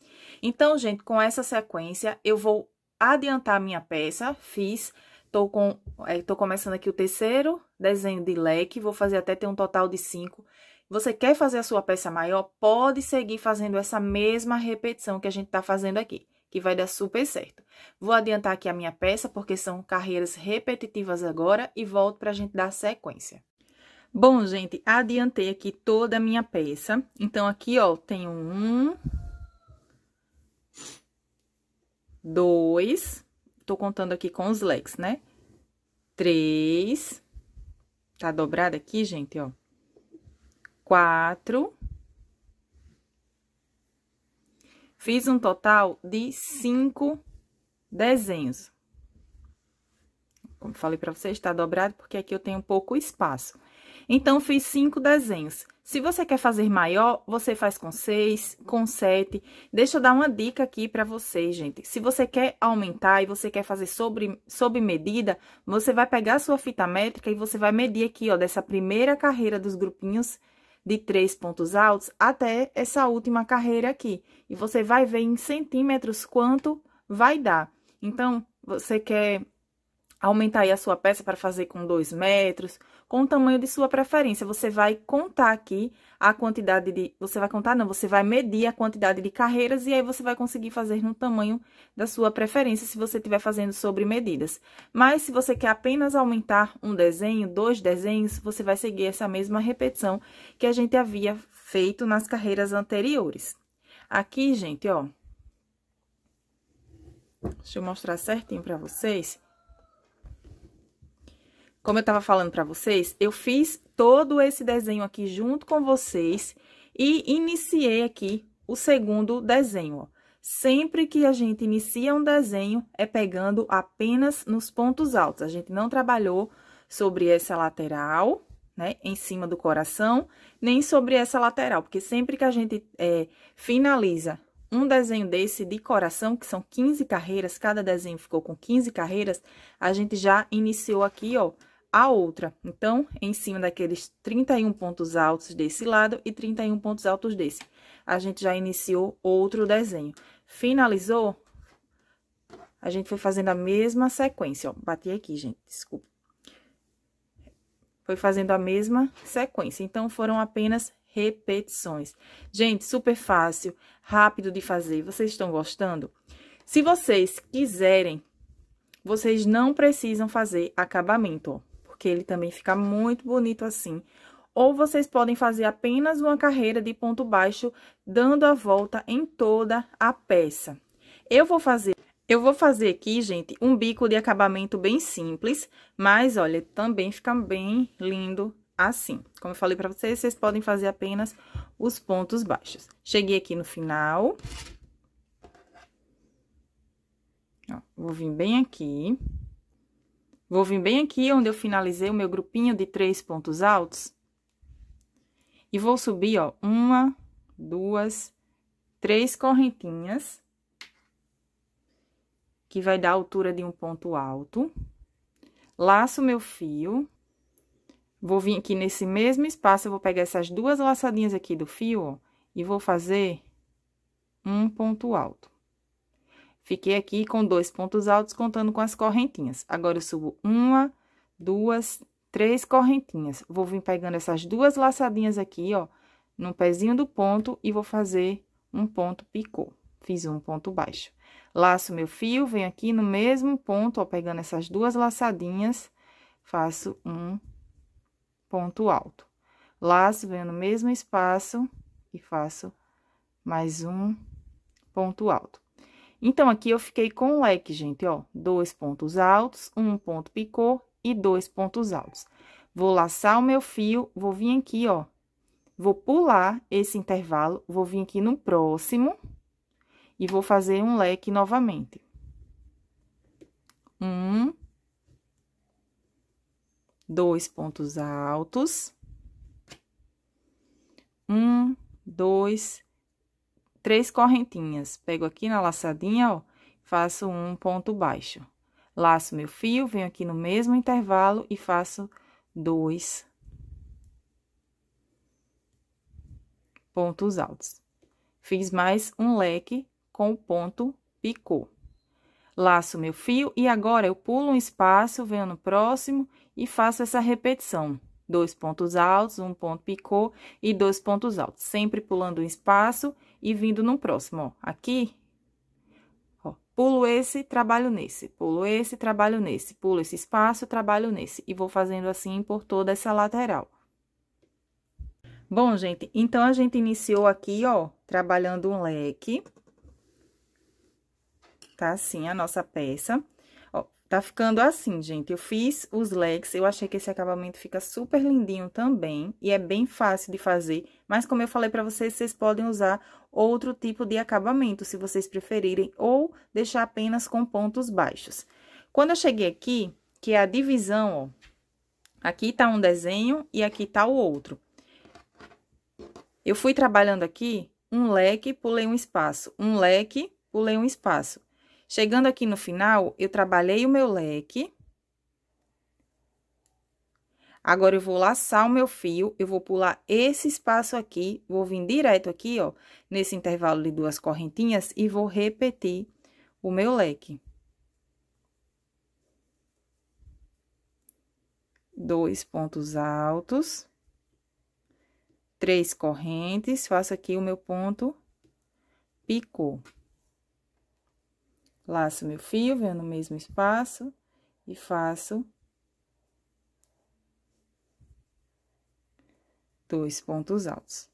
Então, gente, com essa sequência, eu vou... adiantar minha peça, fiz, tô, com, é, tô começando aqui o terceiro desenho de leque, vou fazer até ter um total de cinco. Você quer fazer a sua peça maior, pode seguir fazendo essa mesma repetição que a gente tá fazendo aqui, que vai dar super certo. Vou adiantar aqui a minha peça, porque são carreiras repetitivas agora, e volto pra gente dar sequência. Bom, gente, adiantei aqui toda a minha peça. Então, aqui, ó, tenho um, dois, tô contando aqui com os leques, né? Três, tá dobrada aqui, gente, ó. Quatro. Fiz um total de cinco desenhos. Como falei pra vocês, tá dobrado porque aqui eu tenho pouco espaço. Então, fiz cinco desenhos. Se você quer fazer maior, você faz com seis, com sete. Deixa eu dar uma dica aqui pra vocês, gente. Se você quer aumentar e você quer fazer sobre, sob medida, você vai pegar a sua fita métrica e você vai medir aqui, ó, dessa primeira carreira dos grupinhos de três pontos altos até essa última carreira aqui. E você vai ver em centímetros quanto vai dar. Então, você quer aumentar aí a sua peça para fazer com dois metros, com o tamanho de sua preferência. Você vai contar aqui a quantidade de... Você vai contar, não, você vai medir a quantidade de carreiras e aí você vai conseguir fazer no tamanho da sua preferência, se você estiver fazendo sobre medidas. Mas, se você quer apenas aumentar um desenho, dois desenhos, você vai seguir essa mesma repetição que a gente havia feito nas carreiras anteriores. Aqui, gente, ó... Deixa eu mostrar certinho para vocês... Como eu tava falando pra vocês, eu fiz todo esse desenho aqui junto com vocês e iniciei aqui o segundo desenho, ó. Sempre que a gente inicia um desenho, é pegando apenas nos pontos altos. A gente não trabalhou sobre essa lateral, né, em cima do coração, nem sobre essa lateral, porque sempre que a gente é, finaliza um desenho desse de coração, que são quinze carreiras, cada desenho ficou com quinze carreiras, a gente já iniciou aqui, ó, a outra. Então, em cima daqueles trinta e um pontos altos desse lado e trinta e um pontos altos desse, a gente já iniciou outro desenho. Finalizou, a gente foi fazendo a mesma sequência, ó, bati aqui, gente, desculpa. Foi fazendo a mesma sequência, então, foram apenas repetições. Gente, super fácil, rápido de fazer, vocês estão gostando? Se vocês quiserem, vocês não precisam fazer acabamento, ó, porque ele também fica muito bonito assim. Ou vocês podem fazer apenas uma carreira de ponto baixo, dando a volta em toda a peça. Eu vou fazer... Eu vou fazer aqui, gente, um bico de acabamento bem simples, mas, olha, também fica bem lindo assim. Como eu falei pra vocês, vocês podem fazer apenas os pontos baixos. Cheguei aqui no final. Ó, vou vir bem aqui. Vou vir bem aqui onde eu finalizei o meu grupinho de três pontos altos. E vou subir, ó, uma, duas, três correntinhas. Que vai dar a altura de um ponto alto. Laço meu fio. Vou vir aqui nesse mesmo espaço, eu vou pegar essas duas laçadinhas aqui do fio, ó, e vou fazer um ponto alto. Fiquei aqui com dois pontos altos, contando com as correntinhas. Agora, eu subo uma, duas, três correntinhas. Vou vir pegando essas duas laçadinhas aqui, ó, no pezinho do ponto, e vou fazer um ponto picô. Fiz um ponto baixo. Laço meu fio, venho aqui no mesmo ponto, ó, pegando essas duas laçadinhas, faço um ponto alto. Laço, venho no mesmo espaço e faço mais um ponto alto. Então, aqui eu fiquei com o leque, gente, ó, dois pontos altos, um ponto picô e dois pontos altos. Vou laçar o meu fio, vou vir aqui, ó, vou pular esse intervalo, vou vir aqui no próximo e vou fazer um leque novamente. Um... Dois pontos altos, um, dois, três correntinhas. Pego aqui na laçadinha, ó, faço um ponto baixo. Laço meu fio, venho aqui no mesmo intervalo e faço dois pontos altos. Fiz mais um leque com o ponto picô. Laço meu fio e agora eu pulo um espaço, venho no próximo e faço essa repetição. Dois pontos altos, um ponto picô e dois pontos altos. Sempre pulando um espaço e vindo no próximo, ó. Aqui, ó, pulo esse, trabalho nesse, pulo esse, trabalho nesse, pulo esse espaço, trabalho nesse. E vou fazendo assim por toda essa lateral. Bom, gente, então, a gente iniciou aqui, ó, trabalhando um leque. Tá assim a nossa peça. Ó, tá ficando assim, gente. Eu fiz os leques, eu achei que esse acabamento fica super lindinho também. E é bem fácil de fazer, mas como eu falei pra vocês, vocês podem usar outro tipo de acabamento, se vocês preferirem. Ou deixar apenas com pontos baixos. Quando eu cheguei aqui, que é a divisão, ó. Aqui tá um desenho e aqui tá o outro. Eu fui trabalhando aqui um leque, pulei um espaço, um leque, pulei um espaço. Chegando aqui no final, eu trabalhei o meu leque. Agora, eu vou laçar o meu fio, eu vou pular esse espaço aqui, vou vir direto aqui, ó, nesse intervalo de duas correntinhas e vou repetir o meu leque. Dois pontos altos. Três correntes, faço aqui o meu ponto, picô. Laço meu fio, venho no mesmo espaço e faço dois pontos altos.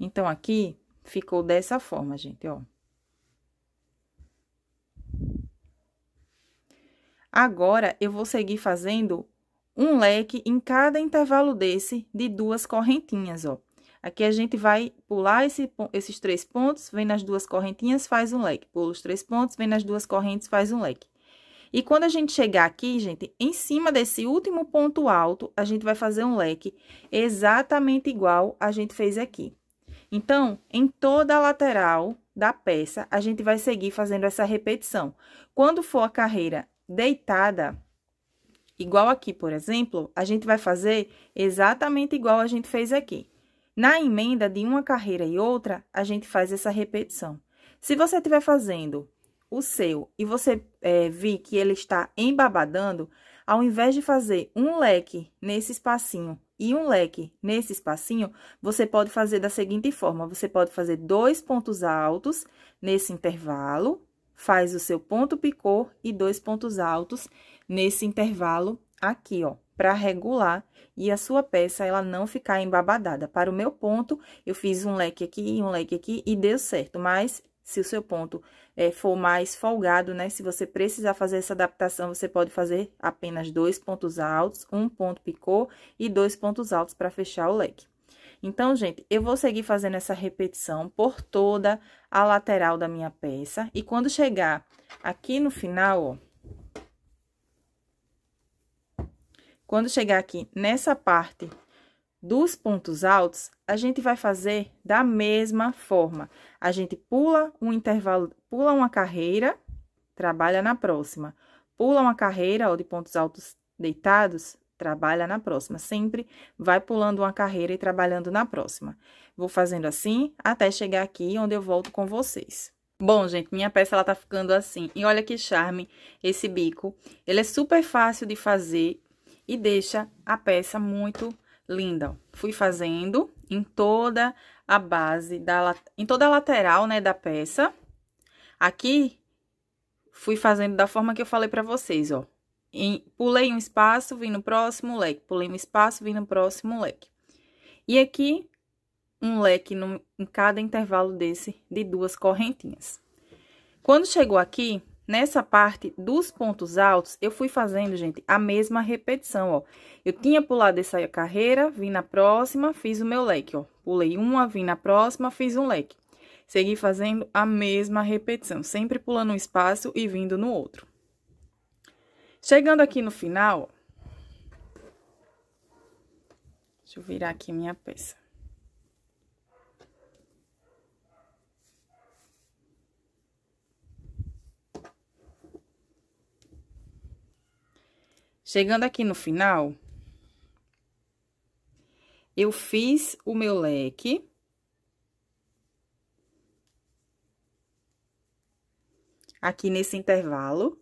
Então, aqui ficou dessa forma, gente, ó. Agora, eu vou seguir fazendo um leque em cada intervalo desse de duas correntinhas, ó. Aqui, a gente vai pular esse, esses três pontos, vem nas duas correntinhas, faz um leque. Pula os três pontos, vem nas duas correntes, faz um leque. E quando a gente chegar aqui, gente, em cima desse último ponto alto, a gente vai fazer um leque exatamente igual a gente fez aqui. Então, em toda a lateral da peça, a gente vai seguir fazendo essa repetição. Quando for a carreira deitada, igual aqui, por exemplo, a gente vai fazer exatamente igual a gente fez aqui. Na emenda de uma carreira e outra, a gente faz essa repetição. Se você estiver fazendo o seu e você é, vir que ele está embabadando, ao invés de fazer um leque nesse espacinho e um leque nesse espacinho, você pode fazer da seguinte forma. Você pode fazer dois pontos altos nesse intervalo, faz o seu ponto picô e dois pontos altos nesse intervalo aqui, ó, para regular e a sua peça ela não ficar embabadada. Para o meu ponto, eu fiz um leque aqui e um leque aqui e deu certo, mas se o seu ponto é, for mais folgado, né, se você precisar fazer essa adaptação, você pode fazer apenas dois pontos altos, um ponto picô e dois pontos altos para fechar o leque. Então, gente, eu vou seguir fazendo essa repetição por toda a lateral da minha peça. E quando chegar aqui no final, ó, quando chegar aqui nessa parte dos pontos altos, a gente vai fazer da mesma forma. A gente pula um intervalo, pula uma carreira, trabalha na próxima. Pula uma carreira, ó, de pontos altos deitados, trabalha na próxima, sempre vai pulando uma carreira e trabalhando na próxima. Vou fazendo assim até chegar aqui, onde eu volto com vocês. Bom, gente, minha peça ela tá ficando assim. E olha que charme esse bico. Ele é super fácil de fazer e deixa a peça muito linda. Fui fazendo em toda a base, da, em toda a lateral, né, da peça. Aqui, fui fazendo da forma que eu falei pra vocês, ó. Em, pulei um espaço, vim no próximo leque, pulei um espaço, vim no próximo leque. E aqui, um leque no, em cada intervalo desse de duas correntinhas. Quando chegou aqui, nessa parte dos pontos altos, eu fui fazendo, gente, a mesma repetição, ó. Eu tinha pulado essa carreira, vim na próxima, fiz o meu leque, ó. Pulei uma, vim na próxima, fiz um leque. Segui fazendo a mesma repetição, sempre pulando um espaço e vindo no outro. Chegando aqui no final, deixa eu virar aqui minha peça. Chegando aqui no final, eu fiz o meu leque. Aqui nesse intervalo.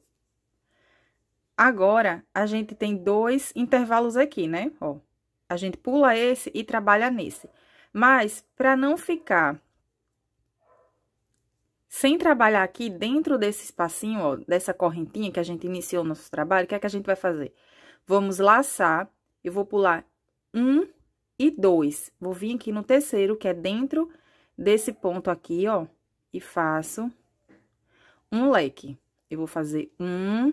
Agora, a gente tem dois intervalos aqui, né? Ó, a gente pula esse e trabalha nesse. Mas, para não ficar sem trabalhar aqui dentro desse espacinho, ó, dessa correntinha que a gente iniciou o nosso trabalho, o que é que a gente vai fazer? Vamos laçar, eu vou pular um e dois. Vou vir aqui no terceiro, que é dentro desse ponto aqui, ó, e faço um leque. Eu vou fazer um,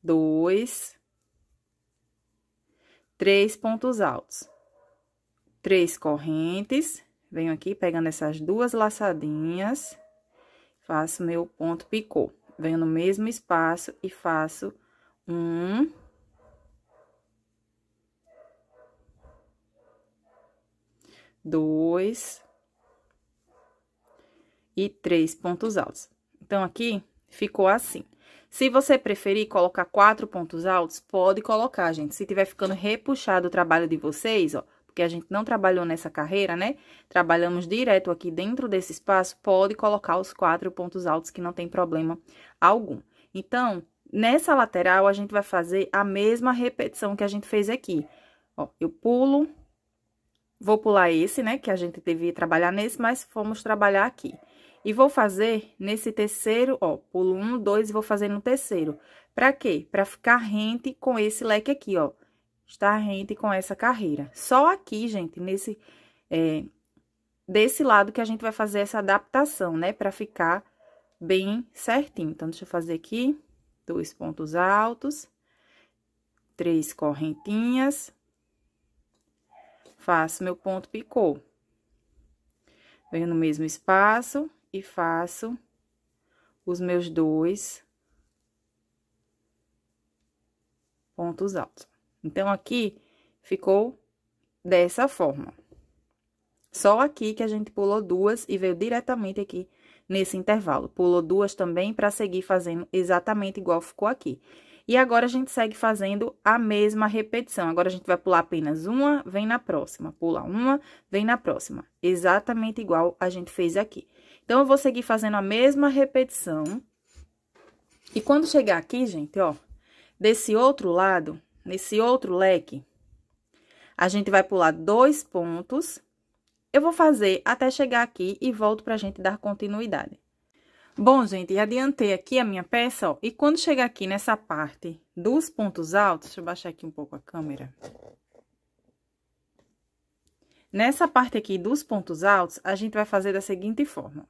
dois, três pontos altos, três correntes. Venho aqui pegando essas duas laçadinhas, faço meu ponto picô. Venho no mesmo espaço e faço um, dois e três pontos altos. Então, aqui ficou assim. Se você preferir colocar quatro pontos altos, pode colocar, gente. Se tiver ficando repuxado o trabalho de vocês, ó, porque a gente não trabalhou nessa carreira, né? Trabalhamos direto aqui dentro desse espaço, pode colocar os quatro pontos altos, que não tem problema algum. Então, nessa lateral, a gente vai fazer a mesma repetição que a gente fez aqui. Ó, eu pulo, vou pular esse, né? Que a gente devia trabalhar nesse, mas fomos trabalhar aqui. E vou fazer nesse terceiro, ó, pulo um, dois, e vou fazer no terceiro. Pra quê? Pra ficar rente com esse leque aqui, ó. Está rente com essa carreira. Só aqui, gente, nesse... É, desse lado que a gente vai fazer essa adaptação, né? Pra ficar bem certinho. Então, deixa eu fazer aqui. Dois pontos altos. Três correntinhas. Faço meu ponto picô. Venho no mesmo espaço e faço os meus dois pontos altos. Então, aqui ficou dessa forma. Só aqui que a gente pulou duas e veio diretamente aqui nesse intervalo. Pulou duas também para seguir fazendo exatamente igual ficou aqui. E agora, a gente segue fazendo a mesma repetição. Agora, a gente vai pular apenas uma, vem na próxima. Pula uma, vem na próxima. Exatamente igual a gente fez aqui. Então, eu vou seguir fazendo a mesma repetição. E quando chegar aqui, gente, ó, desse outro lado, nesse outro leque, a gente vai pular dois pontos. Eu vou fazer até chegar aqui e volto pra gente dar continuidade. Bom, gente, adiantei aqui a minha peça, ó, e quando chegar aqui nessa parte dos pontos altos, deixa eu baixar aqui um pouco a câmera. Nessa parte aqui dos pontos altos, a gente vai fazer da seguinte forma.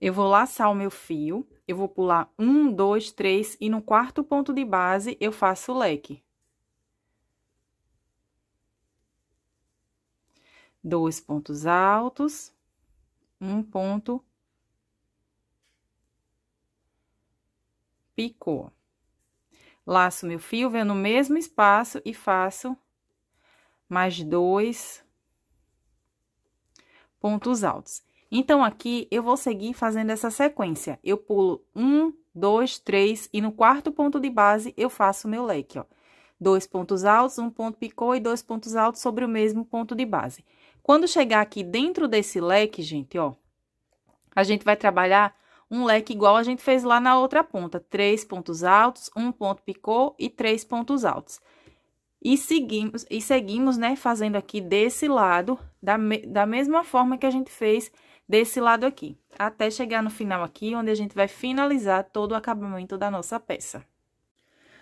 Eu vou laçar o meu fio, eu vou pular um, dois, três, e no quarto ponto de base eu faço o leque. Dois pontos altos, um ponto picô. Laço meu fio, venho no mesmo espaço e faço mais dois pontos altos. Então, aqui eu vou seguir fazendo essa sequência. Eu pulo um, dois, três, e no quarto ponto de base eu faço meu leque, ó. Dois pontos altos, um ponto picô e dois pontos altos sobre o mesmo ponto de base. Quando chegar aqui dentro desse leque, gente, ó, a gente vai trabalhar um leque igual a gente fez lá na outra ponta. Três pontos altos, um ponto picô e três pontos altos. E seguimos, e seguimos, né, fazendo aqui desse lado, da, me, da mesma forma que a gente fez desse lado aqui. Até chegar no final aqui, onde a gente vai finalizar todo o acabamento da nossa peça.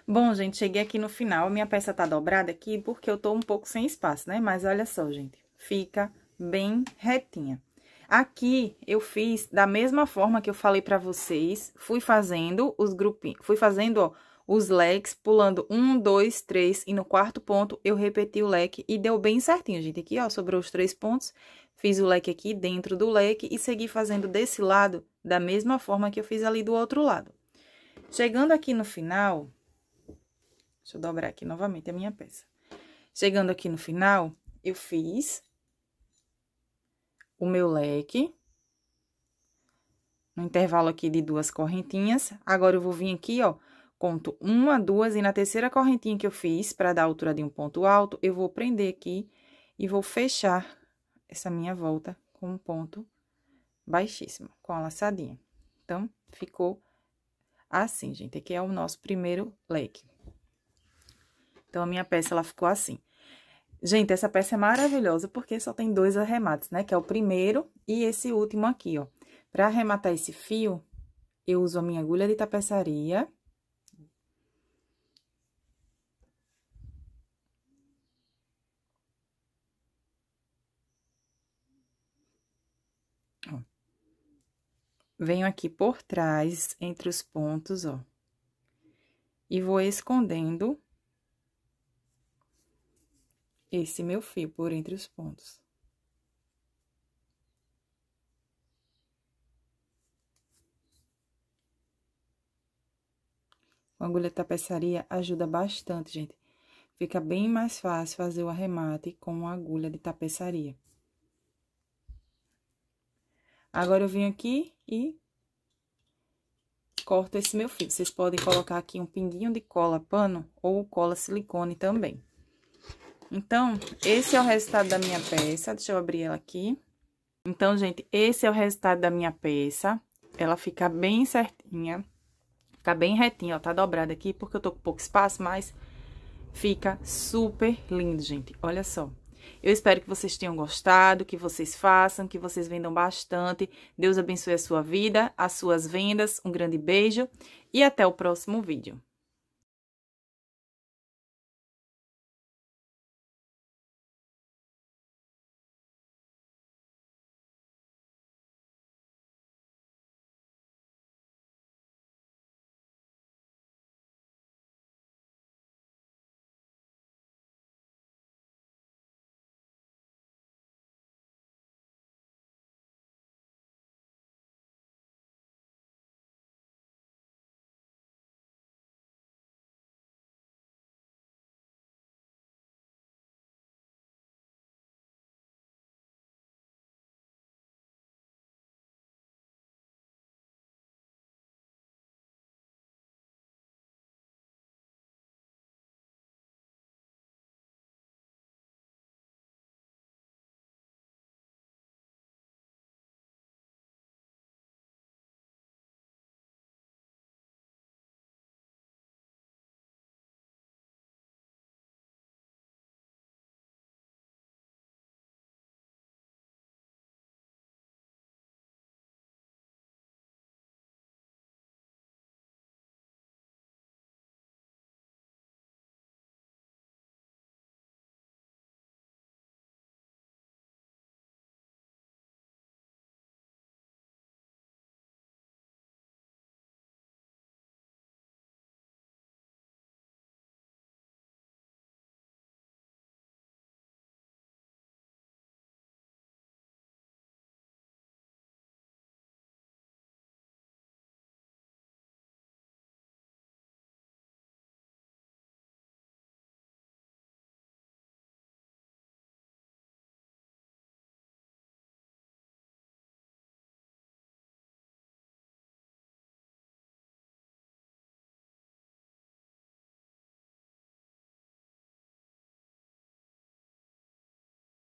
Bom, gente, cheguei aqui no final. Minha peça tá dobrada aqui porque eu tô um pouco sem espaço, né? Mas olha só, gente. Fica bem retinha. Aqui eu fiz da mesma forma que eu falei pra vocês, fui fazendo os grupinhos, fui fazendo, ó, os leques, pulando um, dois, três, e no quarto ponto eu repeti o leque e deu bem certinho, gente. Aqui, ó, sobrou os três pontos, fiz o leque aqui dentro do leque e segui fazendo desse lado da mesma forma que eu fiz ali do outro lado. Chegando aqui no final, deixa eu dobrar aqui novamente a minha peça. Chegando aqui no final, eu fiz o meu leque, no intervalo aqui de duas correntinhas. Agora, eu vou vir aqui, ó, conto uma, duas, e na terceira correntinha que eu fiz, pra dar a altura de um ponto alto, eu vou prender aqui e vou fechar essa minha volta com um ponto baixíssimo, com a laçadinha. Então, ficou assim, gente. Aqui é o nosso primeiro leque. Então, a minha peça, ela ficou assim. Gente, essa peça é maravilhosa porque só tem dois arremates, né? Que é o primeiro e esse último aqui, ó. Para arrematar esse fio, eu uso a minha agulha de tapeçaria. Ó. Venho aqui por trás, entre os pontos, ó. E vou escondendo esse meu fio por entre os pontos. Com a agulha de tapeçaria ajuda bastante, gente. Fica bem mais fácil fazer o arremate com a agulha de tapeçaria. Agora, eu venho aqui e corto esse meu fio. Vocês podem colocar aqui um pinguinho de cola pano ou cola silicone também. Então, esse é o resultado da minha peça. Deixa eu abrir ela aqui. Então, gente, esse é o resultado da minha peça. Ela fica bem certinha. Fica bem retinha, ó, tá dobrada aqui, porque eu tô com pouco espaço, mas fica super lindo, gente. Olha só. Eu espero que vocês tenham gostado, que vocês façam, que vocês vendam bastante. Deus abençoe a sua vida, as suas vendas. Um grande beijo e até o próximo vídeo.